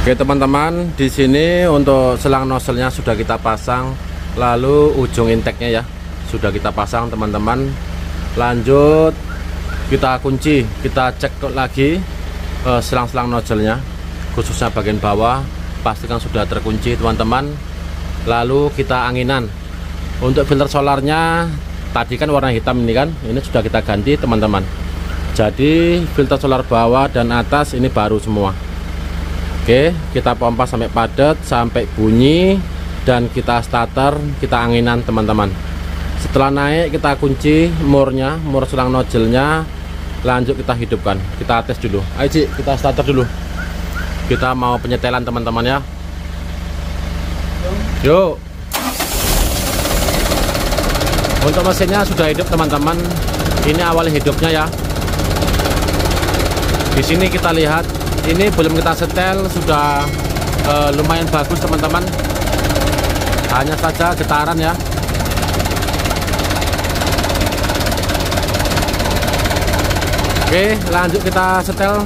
Oke teman-teman, di sini untuk selang nozzle-nya sudah kita pasang, lalu ujung intake-nya ya sudah kita pasang teman-teman. Lanjut kita kunci, kita cek lagi eh, selang-selang nozzle-nya, khususnya bagian bawah, pastikan sudah terkunci teman-teman. Lalu kita anginan. Untuk filter solarnya tadi kan warna hitam ini kan, ini sudah kita ganti teman-teman. Jadi filter solar bawah dan atas ini baru semua. Oke, kita pompa sampai padat, sampai bunyi, dan kita starter, kita anginan teman-teman. Setelah naik kita kunci murnya, mur selang nozzle-nya, lanjut kita hidupkan. Kita tes dulu. Ayo Cik, kita starter dulu. Kita mau penyetelan teman-teman ya. Yuk. Untuk mesinnya sudah hidup teman-teman. Ini awal hidupnya ya. Di sini kita lihat, ini belum kita setel sudah eh, lumayan bagus teman-teman. Hanya saja getaran ya. Oke, lanjut kita setel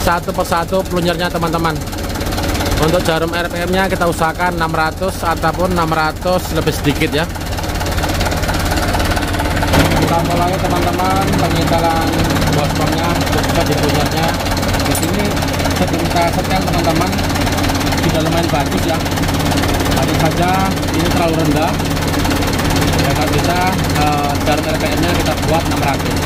satu persatu plungernya teman-teman. Untuk jarum R P M-nya kita usahakan enam ratus ataupun enam ratus lebih sedikit ya. Kita mulai teman-teman penyetelan bosh pump-nya untuk setting punyanya. Di sini sebelum kita setel teman-teman sudah lumayan bagus ya. Hanya saja ini terlalu rendah. Ya kan kita uh, jarum R P M-nya kita buat enam ratus.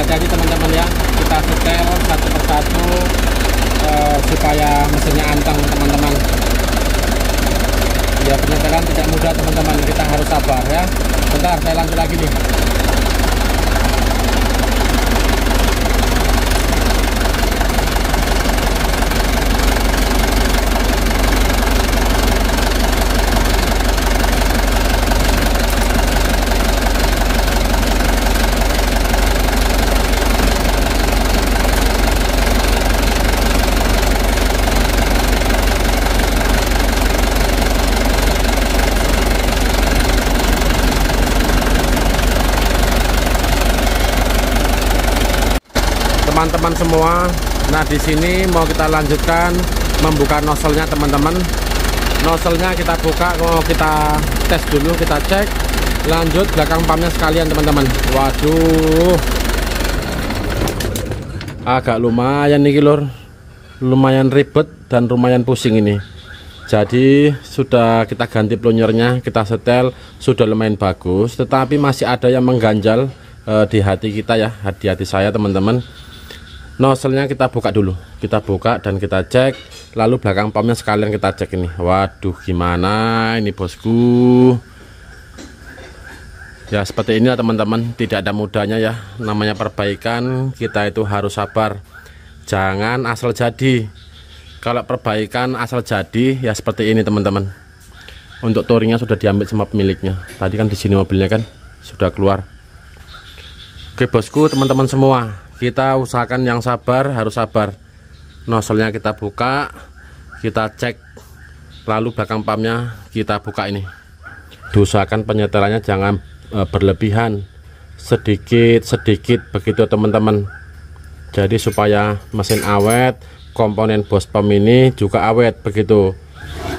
hati-hati teman-teman ya, kita setel satu persatu eh, supaya mesinnya anteng teman-teman ya. Penyetelan tidak mudah teman-teman, kita harus sabar ya. Bentar saya lanjut lagi nih. Teman-teman semua, nah di sini mau kita lanjutkan membuka nozzle-nya teman-teman. Nozzle-nya kita buka, mau kita tes dulu, kita cek. Lanjut belakang pumpnya sekalian teman-teman. Waduh, agak lumayan nih lur, lumayan ribet dan lumayan pusing ini. Jadi sudah kita ganti plungernya, kita setel, sudah lumayan bagus. Tetapi masih ada yang mengganjal eh, di hati kita ya, di hati saya teman-teman. Nozzle-nya kita buka dulu, kita buka dan kita cek, lalu belakang pumpnya sekalian kita cek ini. Waduh, gimana ini bosku ya, seperti ini teman-teman, tidak ada mudahnya ya, namanya perbaikan kita itu harus sabar, jangan asal jadi. Kalau perbaikan asal jadi ya seperti ini teman-teman. Untuk touringnya sudah diambil sama pemiliknya tadi kan, di sini mobilnya kan sudah keluar. Oke bosku, teman-teman semua, kita usahakan yang sabar, harus sabar. Nozzle-nya kita buka, kita cek, lalu belakang pumpnya kita buka ini. Diusahakan penyetelannya jangan e, berlebihan, sedikit-sedikit begitu teman-teman. Jadi supaya mesin awet, komponen bosh pump ini juga awet begitu.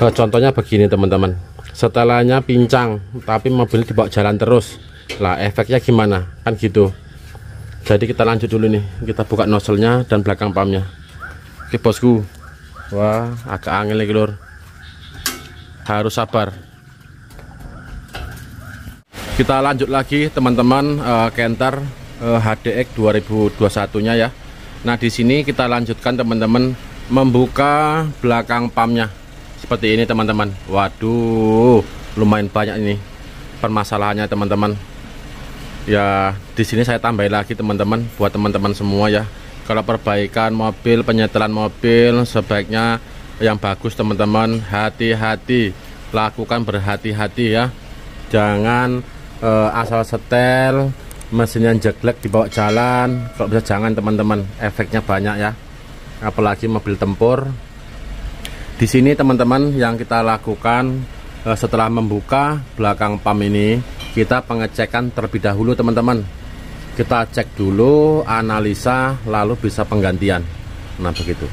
E, contohnya begini teman-teman, setelannya pincang tapi mobil dibawa jalan terus, lah efeknya gimana kan gitu. Jadi kita lanjut dulu nih, kita buka nozzle-nya dan belakang pumpnya. Oke bosku, wah agak angin lagi lor, harus sabar. Kita lanjut lagi teman-teman, uh, Canter uh, H D X dua ribu dua puluh satu nya ya. Nah di sini kita lanjutkan teman-teman membuka belakang pumpnya seperti ini teman-teman. Waduh, lumayan banyak ini permasalahannya teman-teman. Ya di sini saya tambahin lagi teman-teman, buat teman-teman semua ya, kalau perbaikan mobil, penyetelan mobil sebaiknya yang bagus teman-teman, hati-hati, lakukan berhati-hati ya, jangan eh, asal setel mesinnya jeglek dibawa jalan, kalau bisa jangan teman-teman, efeknya banyak ya, apalagi mobil tempur. Di sini teman-teman yang kita lakukan eh, setelah membuka belakang pump ini, kita pengecekan terlebih dahulu teman-teman, kita cek dulu, analisa, lalu bisa penggantian. Nah begitu,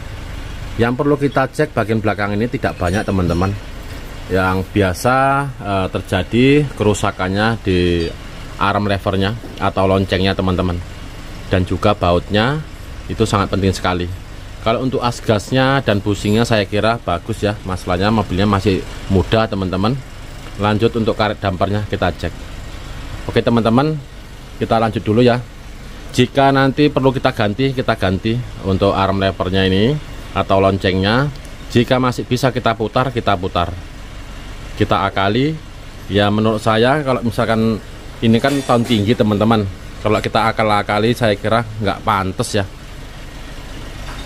yang perlu kita cek bagian belakang ini tidak banyak teman-teman, yang biasa e, terjadi kerusakannya di arm levernya atau loncengnya teman-teman, dan juga bautnya itu sangat penting sekali. Kalau untuk asgasnya dan bushingnya saya kira bagus ya, masalahnya mobilnya masih muda teman-teman. Lanjut untuk karet dampernya kita cek. Oke teman-teman, kita lanjut dulu ya. Jika nanti perlu kita ganti, kita ganti untuk arm levernya ini atau loncengnya. Jika masih bisa kita putar, kita putar, kita akali ya. Menurut saya kalau misalkan ini kan tahun tinggi teman-teman, kalau kita akal-akali saya kira nggak pantas ya.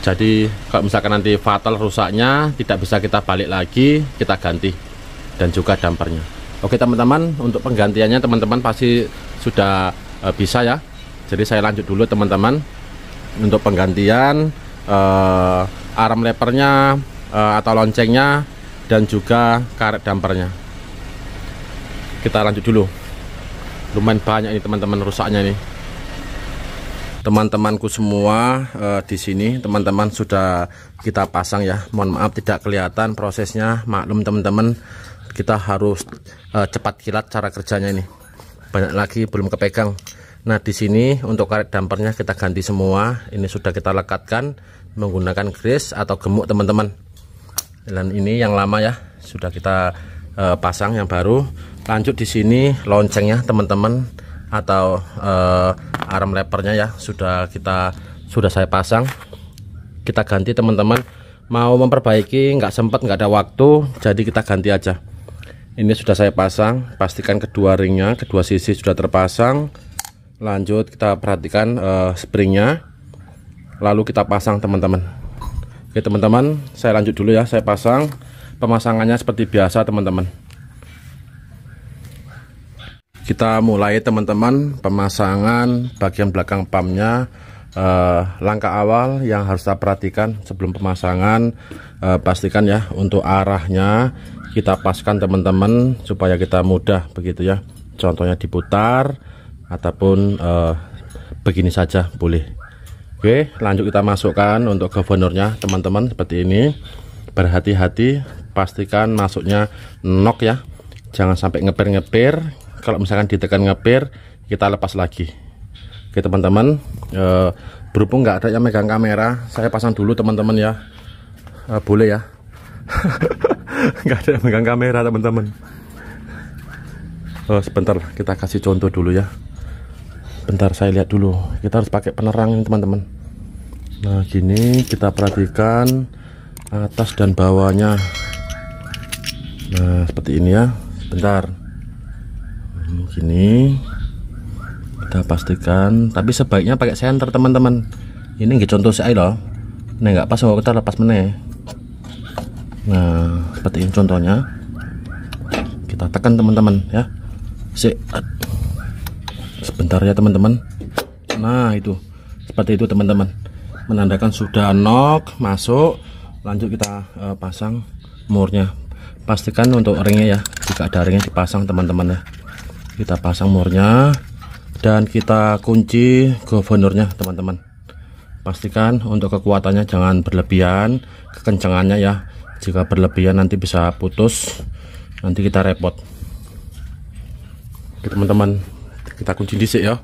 Jadi kalau misalkan nanti fatal rusaknya, tidak bisa kita balik lagi, kita ganti, dan juga dampernya. Oke teman-teman, untuk penggantiannya teman-teman pasti sudah e, bisa ya. Jadi saya lanjut dulu teman-teman untuk penggantian e, arm lepernya e, atau loncengnya dan juga karet dampernya. Kita lanjut dulu. Lumayan banyak ini teman-teman rusaknya ini. Teman-temanku semua, e, di sini teman-teman sudah kita pasang ya. Mohon maaf tidak kelihatan prosesnya, maklum teman-teman. Kita harus uh, cepat kilat cara kerjanya ini, banyak lagi belum kepegang. Nah di sini untuk karet dampernya kita ganti semua, ini sudah kita lekatkan menggunakan grease atau gemuk teman-teman, dan ini yang lama ya sudah kita uh, pasang yang baru. Lanjut di sini loncengnya teman-teman, atau eh, arm lepernya ya sudah kita sudah saya pasang. Kita ganti teman-teman, mau memperbaiki nggak sempat, nggak ada waktu, jadi kita ganti aja. Ini sudah saya pasang, pastikan kedua ringnya, kedua sisi sudah terpasang. Lanjut kita perhatikan eh, springnya, lalu kita pasang teman-teman. Oke teman-teman, saya lanjut dulu ya, saya pasang. Pemasangannya seperti biasa teman-teman. Kita mulai teman-teman pemasangan bagian belakang pumpnya. Uh, langkah awal yang harus kita perhatikan sebelum pemasangan, uh, pastikan ya untuk arahnya kita paskan teman-teman supaya kita mudah begitu ya, contohnya diputar ataupun uh, begini saja boleh. Oke, lanjut kita masukkan untuk governornya teman-teman seperti ini. Berhati-hati, pastikan masuknya knock ya, jangan sampai ngepir-ngepir. Kalau misalkan ditekan ngepir, kita lepas lagi. Oke teman-teman, e, berhubung nggak ada yang megang kamera, saya pasang dulu teman-teman ya, e, boleh ya, nggak ada yang megang kamera teman-teman. Oh, sebentar, kita kasih contoh dulu ya. Bentar saya lihat dulu, kita harus pakai penerang ini teman-teman. Nah gini, kita perhatikan atas dan bawahnya. Nah seperti ini ya, sebentar. Gini. Kita pastikan, tapi sebaiknya pakai senter teman-teman. Ini nggih contoh saya loh. Ini nggak pas, kita lepas meneh. Nah seperti ini contohnya. Kita tekan teman-teman ya. Si, sebentar ya teman-teman. Nah itu seperti itu teman-teman. Menandakan sudah knock masuk. Lanjut kita uh, pasang murnya. Pastikan untuk ringnya ya. Jika ada ringnya dipasang teman-teman ya. Kita pasang murnya. Dan kita kunci governornya teman-teman. Pastikan untuk kekuatannya jangan berlebihan, kekencangannya ya. Jika berlebihan nanti bisa putus, nanti kita repot. Oke teman-teman, kita kunci dhisik ya.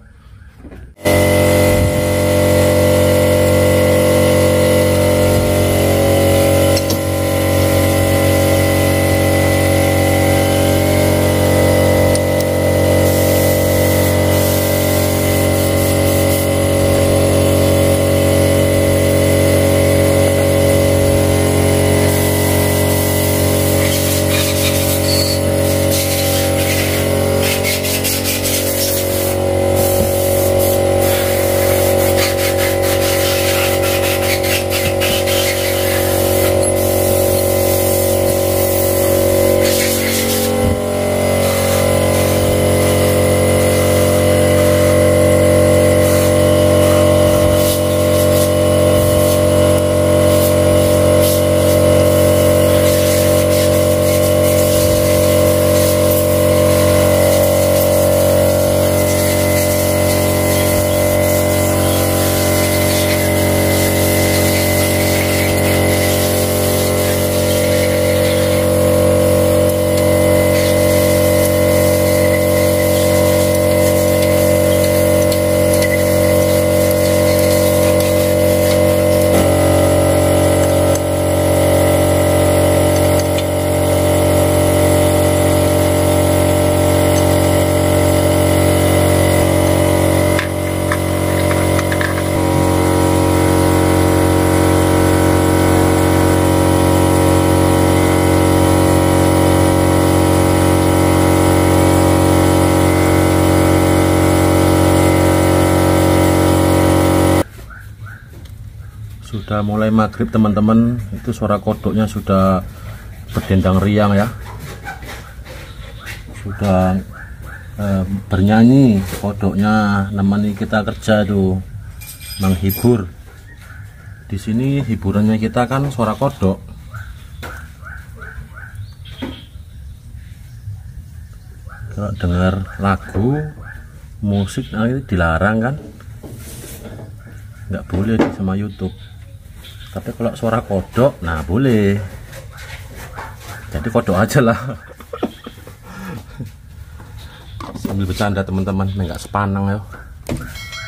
Sudah mulai maghrib teman-teman, itu suara kodoknya sudah berdendang riang ya, sudah eh, bernyanyi kodoknya, nemani kita kerja tuh, menghibur. Di sini hiburannya kita kan suara kodok. Kalau dengar lagu musik nah, itu dilarang kan, nggak boleh sama YouTube. Tapi kalau suara kodok, nah boleh. Jadi kodok aja lah. Sambil bercanda teman-teman, enggak sepanang ya.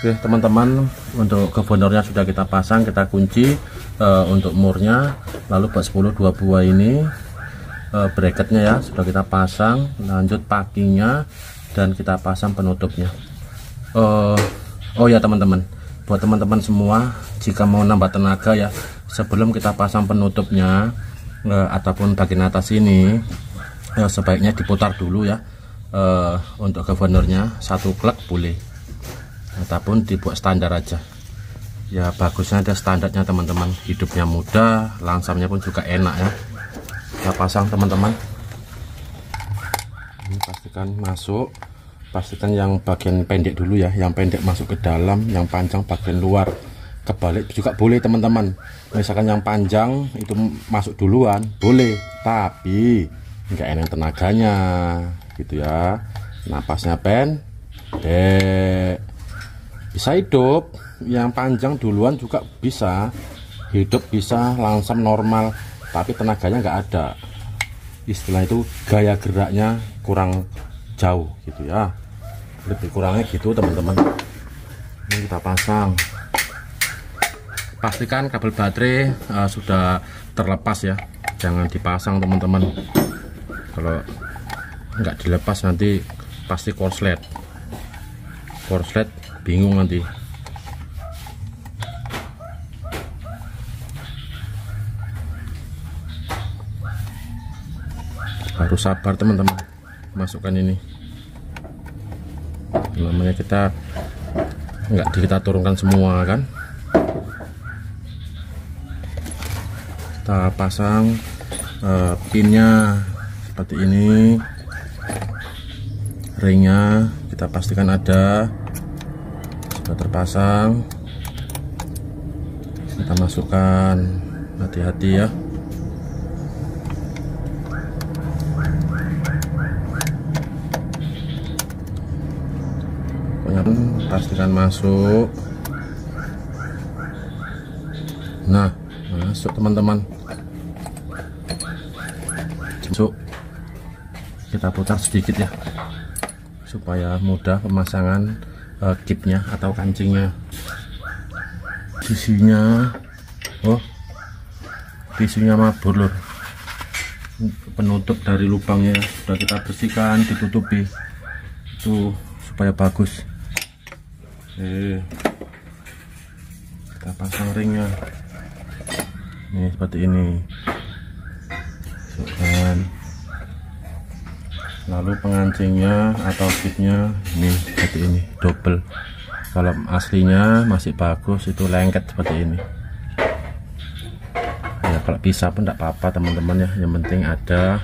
Oke teman-teman, untuk governornya sudah kita pasang, kita kunci uh, untuk murnya. Lalu buat sepuluh dua buah ini uh, bracketnya ya sudah kita pasang. Lanjut packingnya dan kita pasang penutupnya. uh, oh ya teman-teman, buat teman-teman semua jika mau nambah tenaga ya, sebelum kita pasang penutupnya uh, ataupun bagian atas ini uh, sebaiknya diputar dulu ya, uh, untuk governornya satu klek boleh ataupun dibuat standar aja ya. Bagusnya ada standarnya teman-teman, hidupnya mudah, langsamnya pun juga enak ya. Kita pasang teman-teman, ini pastikan masuk, pastikan yang bagian pendek dulu ya, yang pendek masuk ke dalam, yang panjang bagian luar, kebalik juga boleh teman-teman. Misalkan yang panjang itu masuk duluan boleh, tapi nggak enak tenaganya gitu ya, napasnya pendek. Bisa hidup yang panjang duluan juga bisa, hidup bisa langsung normal, tapi tenaganya nggak ada, istilah itu gaya geraknya kurang jauh gitu ya, lebih kurangnya gitu teman-teman. Ini kita pasang, pastikan kabel baterai uh, sudah terlepas ya, jangan dipasang teman-teman, kalau nggak dilepas nanti pasti korslet korslet bingung nanti. Harus sabar teman-teman, masukkan ini namanya kita nggak kita turunkan semua kan. Kita pasang uh, pinnya seperti ini, ringnya kita pastikan ada, sudah terpasang. Kita masukkan, hati-hati ya. Pastikan masuk. Nah, masuk teman-teman, masuk. Kita putar sedikit ya, supaya mudah pemasangan uh, kipnya atau kancingnya. Sisinya, oh, tisunya mabur lur. Penutup dari lubangnya sudah kita bersihkan, ditutupi, itu supaya bagus. Eh, kita pasang ringnya, nih seperti ini. Masukkan. Lalu pengancingnya atau kitnya ini seperti ini, double. Kalau aslinya masih bagus itu lengket seperti ini ya, kalau bisa pun tidak apa-apa teman-teman ya, yang penting ada.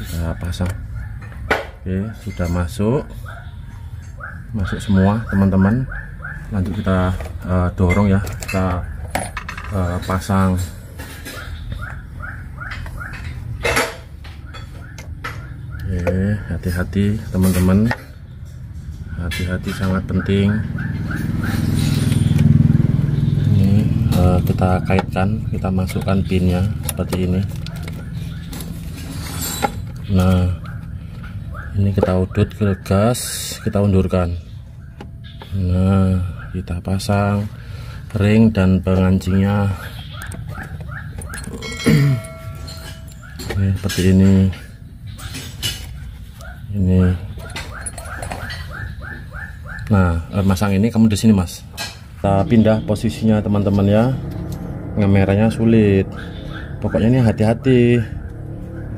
Kita pasang. Oke, sudah masuk, masuk semua teman-teman. Lanjut kita uh, dorong ya, kita uh, pasang. Oke, hati-hati teman-teman, hati-hati sangat penting. Ini uh, kita kaitkan, kita masukkan pinnya seperti ini. Nah, ini kita udut ke gas, kita undurkan. Nah, kita pasang ring dan pengancingnya. Oke, seperti ini. Ini, nah masang ini kamu di sini mas, kita pindah posisinya teman-teman ya, ngemerahnya sulit, pokoknya ini hati-hati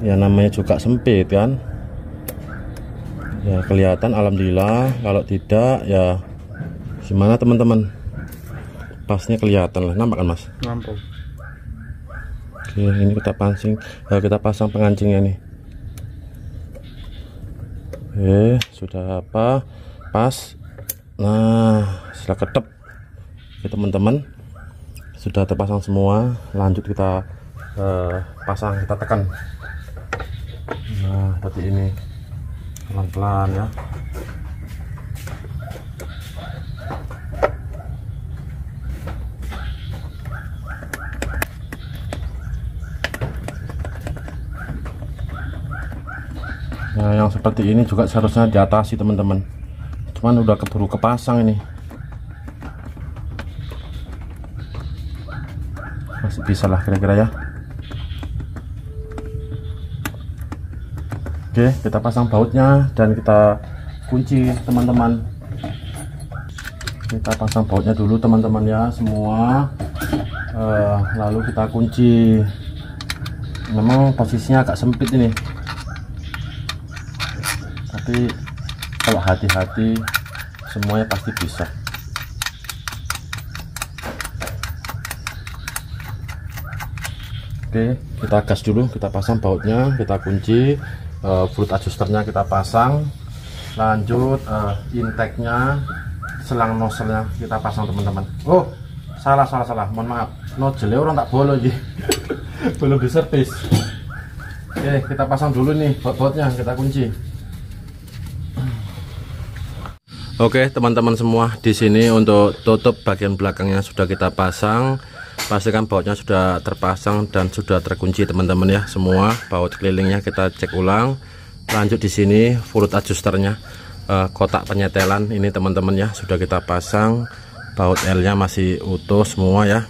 ya, namanya juga sempit kan ya, kelihatan alhamdulillah, kalau tidak ya gimana teman-teman, pasnya kelihatan lah, nampak kan mas? Nampak. Oke, ini kita pancing, kita pasang pengancingnya nih. Eh, sudah apa? Pas. Nah, sudah ketep. Oke, teman-teman. Sudah terpasang semua. Lanjut kita eh, pasang, kita tekan. Nah, seperti ini. Pelan-pelan ya. Nah, yang seperti ini juga seharusnya diatasi teman-teman, cuman udah keburu kepasang ini, masih bisa lah kira-kira ya. Oke, kita pasang bautnya dan kita kunci teman-teman. Kita pasang bautnya dulu teman-teman ya semua, uh, lalu kita kunci. Memang posisinya agak sempit ini, tapi kalau hati-hati semuanya pasti bisa. Oke, kita gas dulu, kita pasang bautnya, kita kunci, uh, float adjusternya kita pasang, lanjut uh, intake-nya, selang nozzle-nya kita pasang teman-teman. Oh, salah salah salah, mohon maaf, nozzle orang tak boleh sih, belum diservis. Oke, kita pasang dulu nih baut-bautnya, kita kunci. Oke teman-teman semua, di sini untuk tutup bagian belakangnya sudah kita pasang. Pastikan bautnya sudah terpasang dan sudah terkunci teman-teman ya semua. Baut kelilingnya kita cek ulang. Lanjut di sini furut adjusternya. Kotak penyetelan ini teman-teman ya sudah kita pasang, baut L-nya masih utuh semua ya.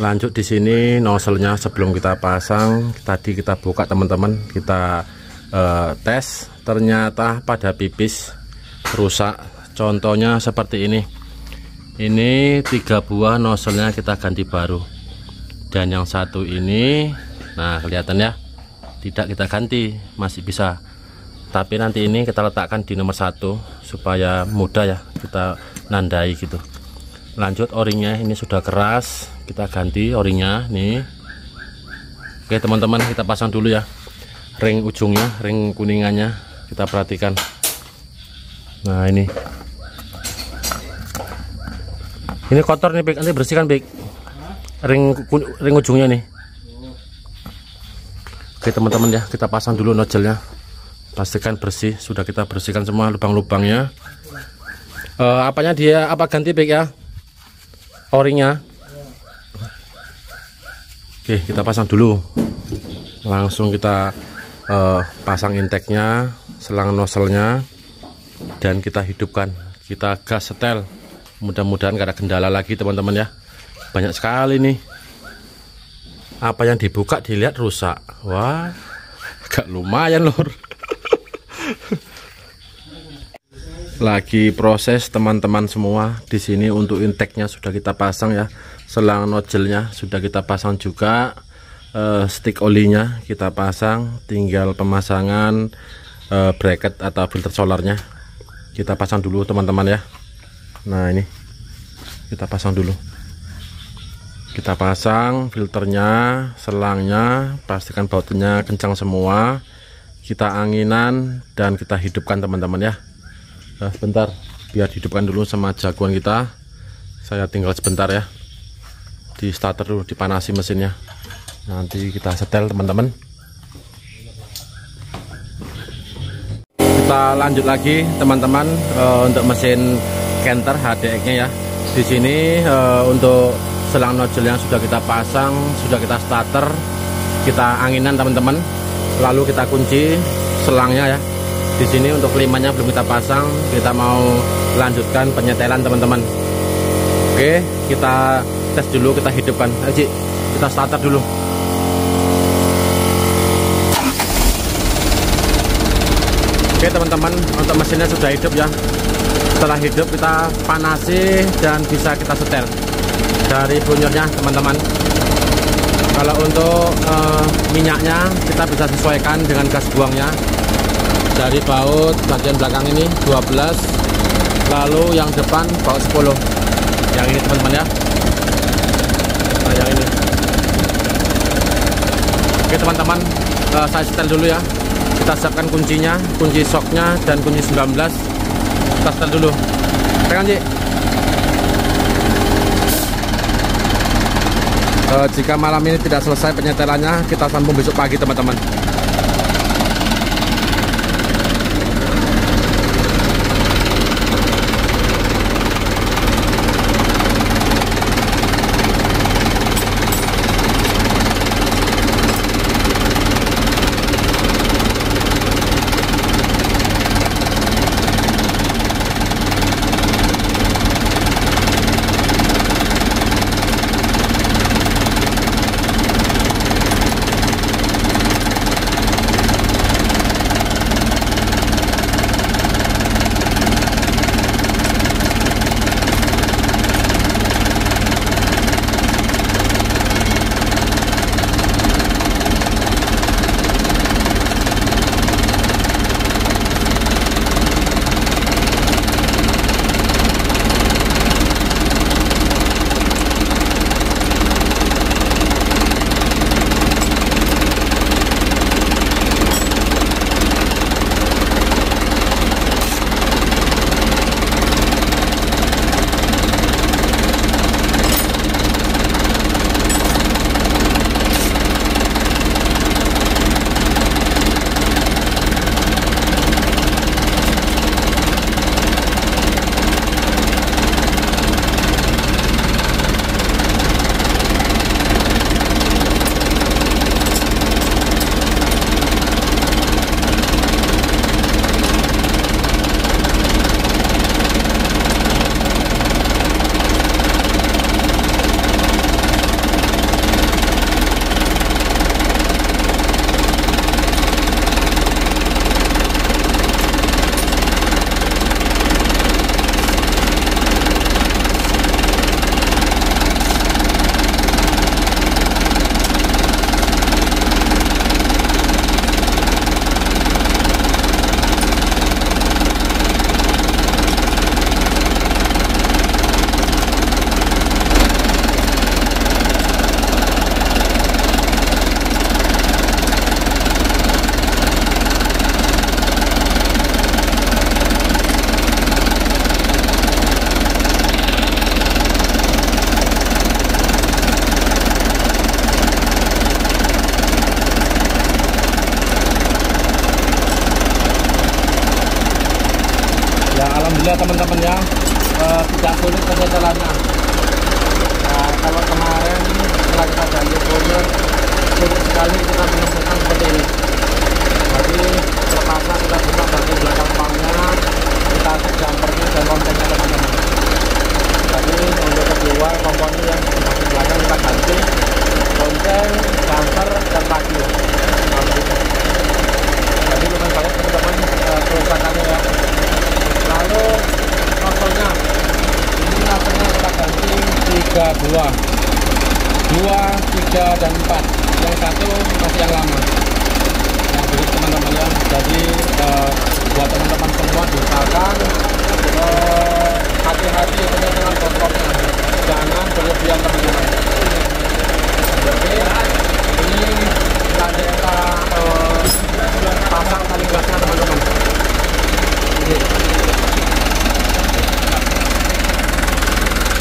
Lanjut di sini nozzle-nya sebelum kita pasang, tadi kita buka teman-teman, kita uh, tes, ternyata pada pipis rusak. Contohnya seperti ini. Ini tiga buah nozzle-nya kita ganti baru, dan yang satu ini, nah kelihatan ya, tidak kita ganti, masih bisa. Tapi nanti ini kita letakkan di nomor satu supaya mudah ya kita nandai gitu. Lanjut o-ringnya ini sudah keras, kita ganti o-ringnya nih. Oke teman-teman, kita pasang dulu ya ring ujungnya, ring kuningannya kita perhatikan. Nah ini ini kotor nih Bik, nanti bersihkan Bik ring ring ujungnya nih. Oke teman-teman ya, kita pasang dulu nozzle-nya, pastikan bersih, sudah kita bersihkan semua lubang-lubangnya. Uh, apanya dia apa ganti Bik ya o-ringnya. Oke, kita pasang dulu, langsung kita uh, pasang intake-nya, selang nozzle-nya, dan kita hidupkan, kita gas setel. Mudah-mudahan gak ada kendala lagi teman-teman ya. Banyak sekali nih, apa yang dibuka dilihat rusak. Wah, agak lumayan lor. Lagi proses teman-teman semua. Di sini untuk intake-nya sudah kita pasang ya, selang nozzle-nya sudah kita pasang juga, e, stick olinya kita pasang, tinggal pemasangan e, bracket atau filter solarnya kita pasang dulu teman-teman ya. Nah ini kita pasang dulu, kita pasang filternya, selangnya, pastikan bautnya kencang semua, kita anginan dan kita hidupkan teman-teman ya. Nah, sebentar, biar hidupkan dulu sama jagoan kita. Saya tinggal sebentar ya, di starter dulu, dipanasi mesinnya, nanti kita setel teman-teman. Kita lanjut lagi teman-teman e, untuk mesin Canter H D X nya ya. Di sini e, untuk selang nozzle-nya sudah kita pasang, sudah kita starter, kita anginan teman-teman, lalu kita kunci selangnya ya. Di sini untuk kelimanya belum kita pasang, kita mau lanjutkan penyetelan teman-teman. Oke, kita tes dulu, kita hidupkan. Ayo, kita starter dulu. Oke teman-teman, untuk mesinnya sudah hidup ya. Setelah hidup kita panasi dan bisa kita setel dari bunyinya teman-teman. Kalau untuk eh, minyaknya kita bisa sesuaikan dengan gas buangnya. Dari baut bagian belakang ini dua belas, lalu yang depan baut sepuluh, yang ini teman-teman ya. Nah, yang ini. Oke teman-teman, uh, saya setel dulu ya. Kita siapkan kuncinya, kunci shocknya dan kunci sembilan belas. Kita setel dulu. Tekan Cik. Uh, jika malam ini tidak selesai penyetelannya, kita sambung besok pagi teman-teman. alhamdulillah teman-teman ya, e, tidak sulit saja jalannya. Nah, kalau kemarin setelah kita ganti plunger sulit sekali kita menemukan seperti ini. Jadi terpaksa kita buka bagian belakang pumpnya, kita cek jumpernya dan loncengnya teman-teman. Jadi untuk kedua komponen yang di belakang kita ganti lonceng, jumper, dan radio. Jadi lumayan banyak teman-teman kerusakannya ya. Lalu nozzle-nya, ini nozzle-nya kita ganti tiga dua, dua, tiga dan empat. Yang satu masih yang lama. Nah, jadi teman-teman ya, jadi eh, buat teman-teman semua diusahakan hati-hati eh, dengan botolnya, jangan berlebihan teman-teman. Jadi ini ada kita eh, pasang tali gasnya teman-teman.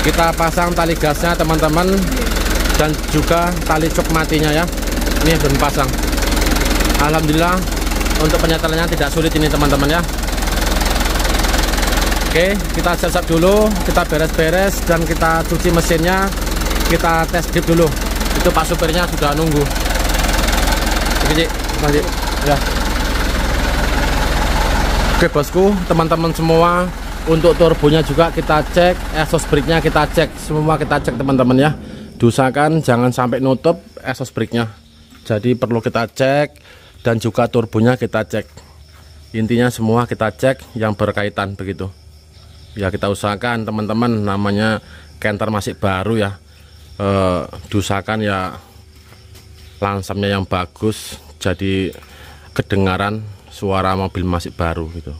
Kita pasang tali gasnya teman-teman dan juga tali cuk matinya ya. Ini belum pasang. Alhamdulillah untuk penyetalannya tidak sulit ini teman-teman ya. Oke, kita siap-siap dulu, kita beres-beres dan kita cuci mesinnya, kita tes drip dulu. Itu Pak supirnya sudah nunggu. Oke, lanjut ya. Oke bosku, teman-teman semua, untuk turbonya juga kita cek, exhaust brake-nya kita cek, semua kita cek teman-teman ya. Diusahakan jangan sampai nutup exhaust brake-nya, jadi perlu kita cek, dan juga turbonya kita cek. Intinya semua kita cek yang berkaitan begitu. Ya kita usahakan teman-teman, namanya Canter masih baru ya, e, diusahakan ya lansamnya yang bagus, jadi kedengaran suara mobil masih baru gitu.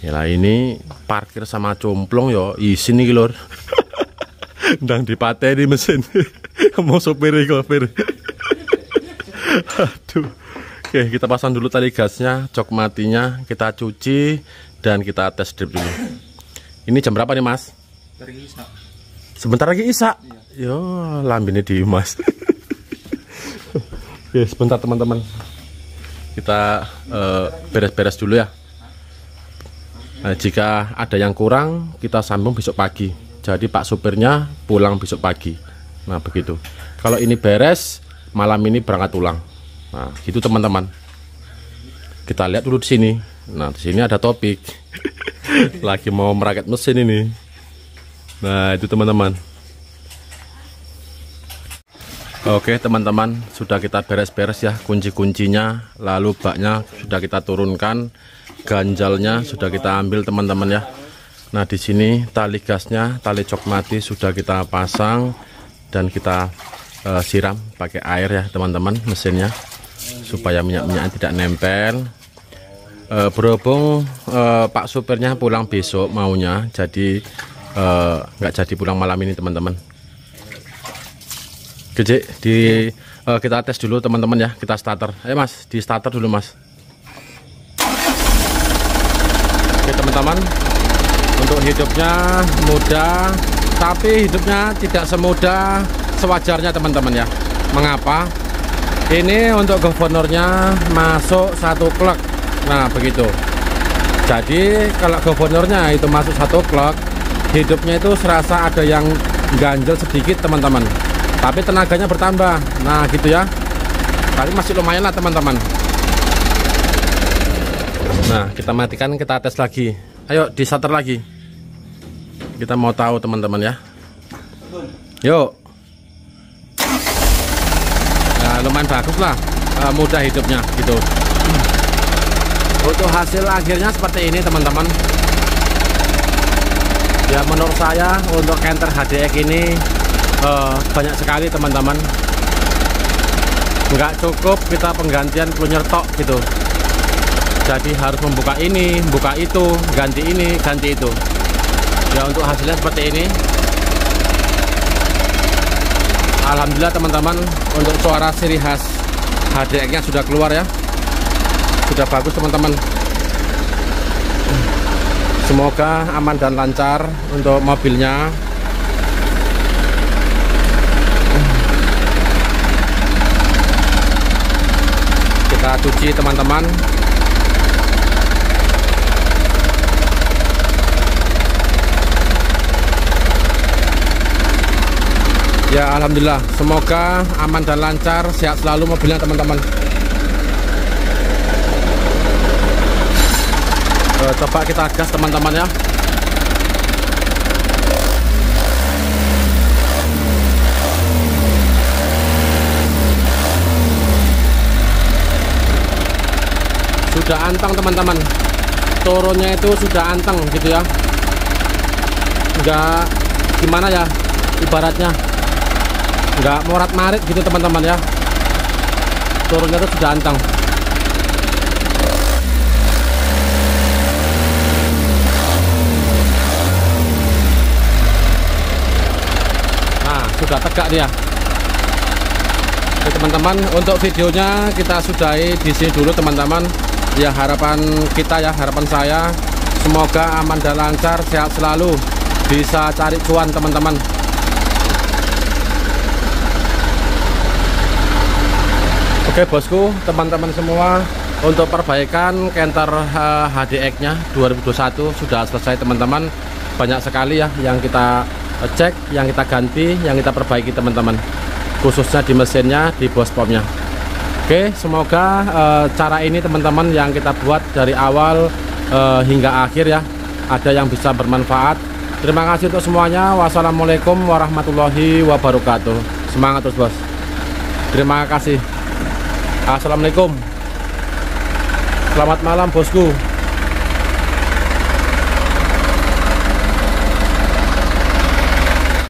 Yalah ini parkir sama cumplung yo isin nih lor. Ndang dipateni mesin. Mau sopir iku sopir. Aduh. Oke, kita pasang dulu tali gasnya, cok matinya, kita cuci dan kita tes drip dulu. Ini jam berapa nih, Mas? Sebentar lagi Isa. Iya. Yo, lambene di Mas. Oke, sebentar teman-teman. Kita beres-beres uh, dulu ya. Nah, jika ada yang kurang kita sambung besok pagi. Jadi Pak supirnya pulang besok pagi. Nah begitu. Kalau ini beres malam ini berangkat ulang. Nah gitu teman-teman. Kita lihat dulu di sini. Nah di sini ada topik. Lagi mau merakit mesin ini. Nah itu teman-teman. Oke teman-teman, sudah kita beres-beres ya, kunci-kuncinya, lalu baknya sudah kita turunkan. Ganjalnya sudah kita ambil teman-teman ya. Nah di sini tali gasnya, tali cok mati sudah kita pasang dan kita uh, siram pakai air ya teman-teman mesinnya supaya minyak-minyaknya tidak nempel. Uh, berhubung uh, Pak supirnya pulang besok maunya, jadi uh, nggak jadi pulang malam ini teman-teman. Gede di uh, kita tes dulu teman-teman ya, kita starter. Ayo Mas, di starter dulu Mas. Teman-teman, untuk hidupnya mudah, tapi hidupnya tidak semudah sewajarnya teman-teman ya. Mengapa? Ini untuk governornya masuk satu plug. Nah begitu. Jadi kalau governornya itu masuk satu plug, hidupnya itu serasa ada yang ganjel sedikit teman-teman. Tapi tenaganya bertambah. Nah gitu ya. Tapi masih lumayan lah teman-teman. Nah kita matikan, kita tes lagi. Ayo di starter lagi. Kita mau tahu teman-teman ya. Yuk. Nah, lumayan bagus lah, uh, mudah hidupnya gitu. Untuk hasil akhirnya seperti ini teman-teman. Ya menurut saya untuk Canter H D X ini uh, banyak sekali teman-teman. Nggak cukup kita penggantian plunger tok gitu. Jadi harus membuka ini, buka itu, ganti ini, ganti itu. Ya untuk hasilnya seperti ini. Alhamdulillah teman-teman, untuk suara ciri khas H D X-nya sudah keluar ya. Sudah bagus teman-teman. Semoga aman dan lancar untuk mobilnya. Kita cuci teman-teman. Ya alhamdulillah, semoga aman dan lancar, sehat selalu mobilnya teman-teman. Uh, coba kita gas teman-teman ya. Sudah anteng teman-teman, turunnya itu sudah anteng gitu ya, enggak gimana ya, ibaratnya enggak morat-marit gitu teman-teman ya, turunnya itu sudah anteng. Nah sudah tegak dia. Oke teman-teman, untuk videonya kita sudahi di sini dulu teman-teman. Ya harapan kita ya, harapan saya semoga aman dan lancar, sehat selalu, bisa cari cuan teman-teman. Oke bosku, teman-teman semua, untuk perbaikan Canter H D X nya dua ribu dua puluh satu sudah selesai teman-teman. Banyak sekali ya yang kita cek, yang kita ganti, yang kita perbaiki teman-teman, khususnya di mesinnya, di bosh pump nya Oke, semoga uh, cara ini teman-teman yang kita buat dari awal uh, hingga akhir ya, ada yang bisa bermanfaat. Terima kasih untuk semuanya. Wassalamualaikum warahmatullahi wabarakatuh. Semangat terus bos. Terima kasih. Assalamualaikum. Selamat malam bosku.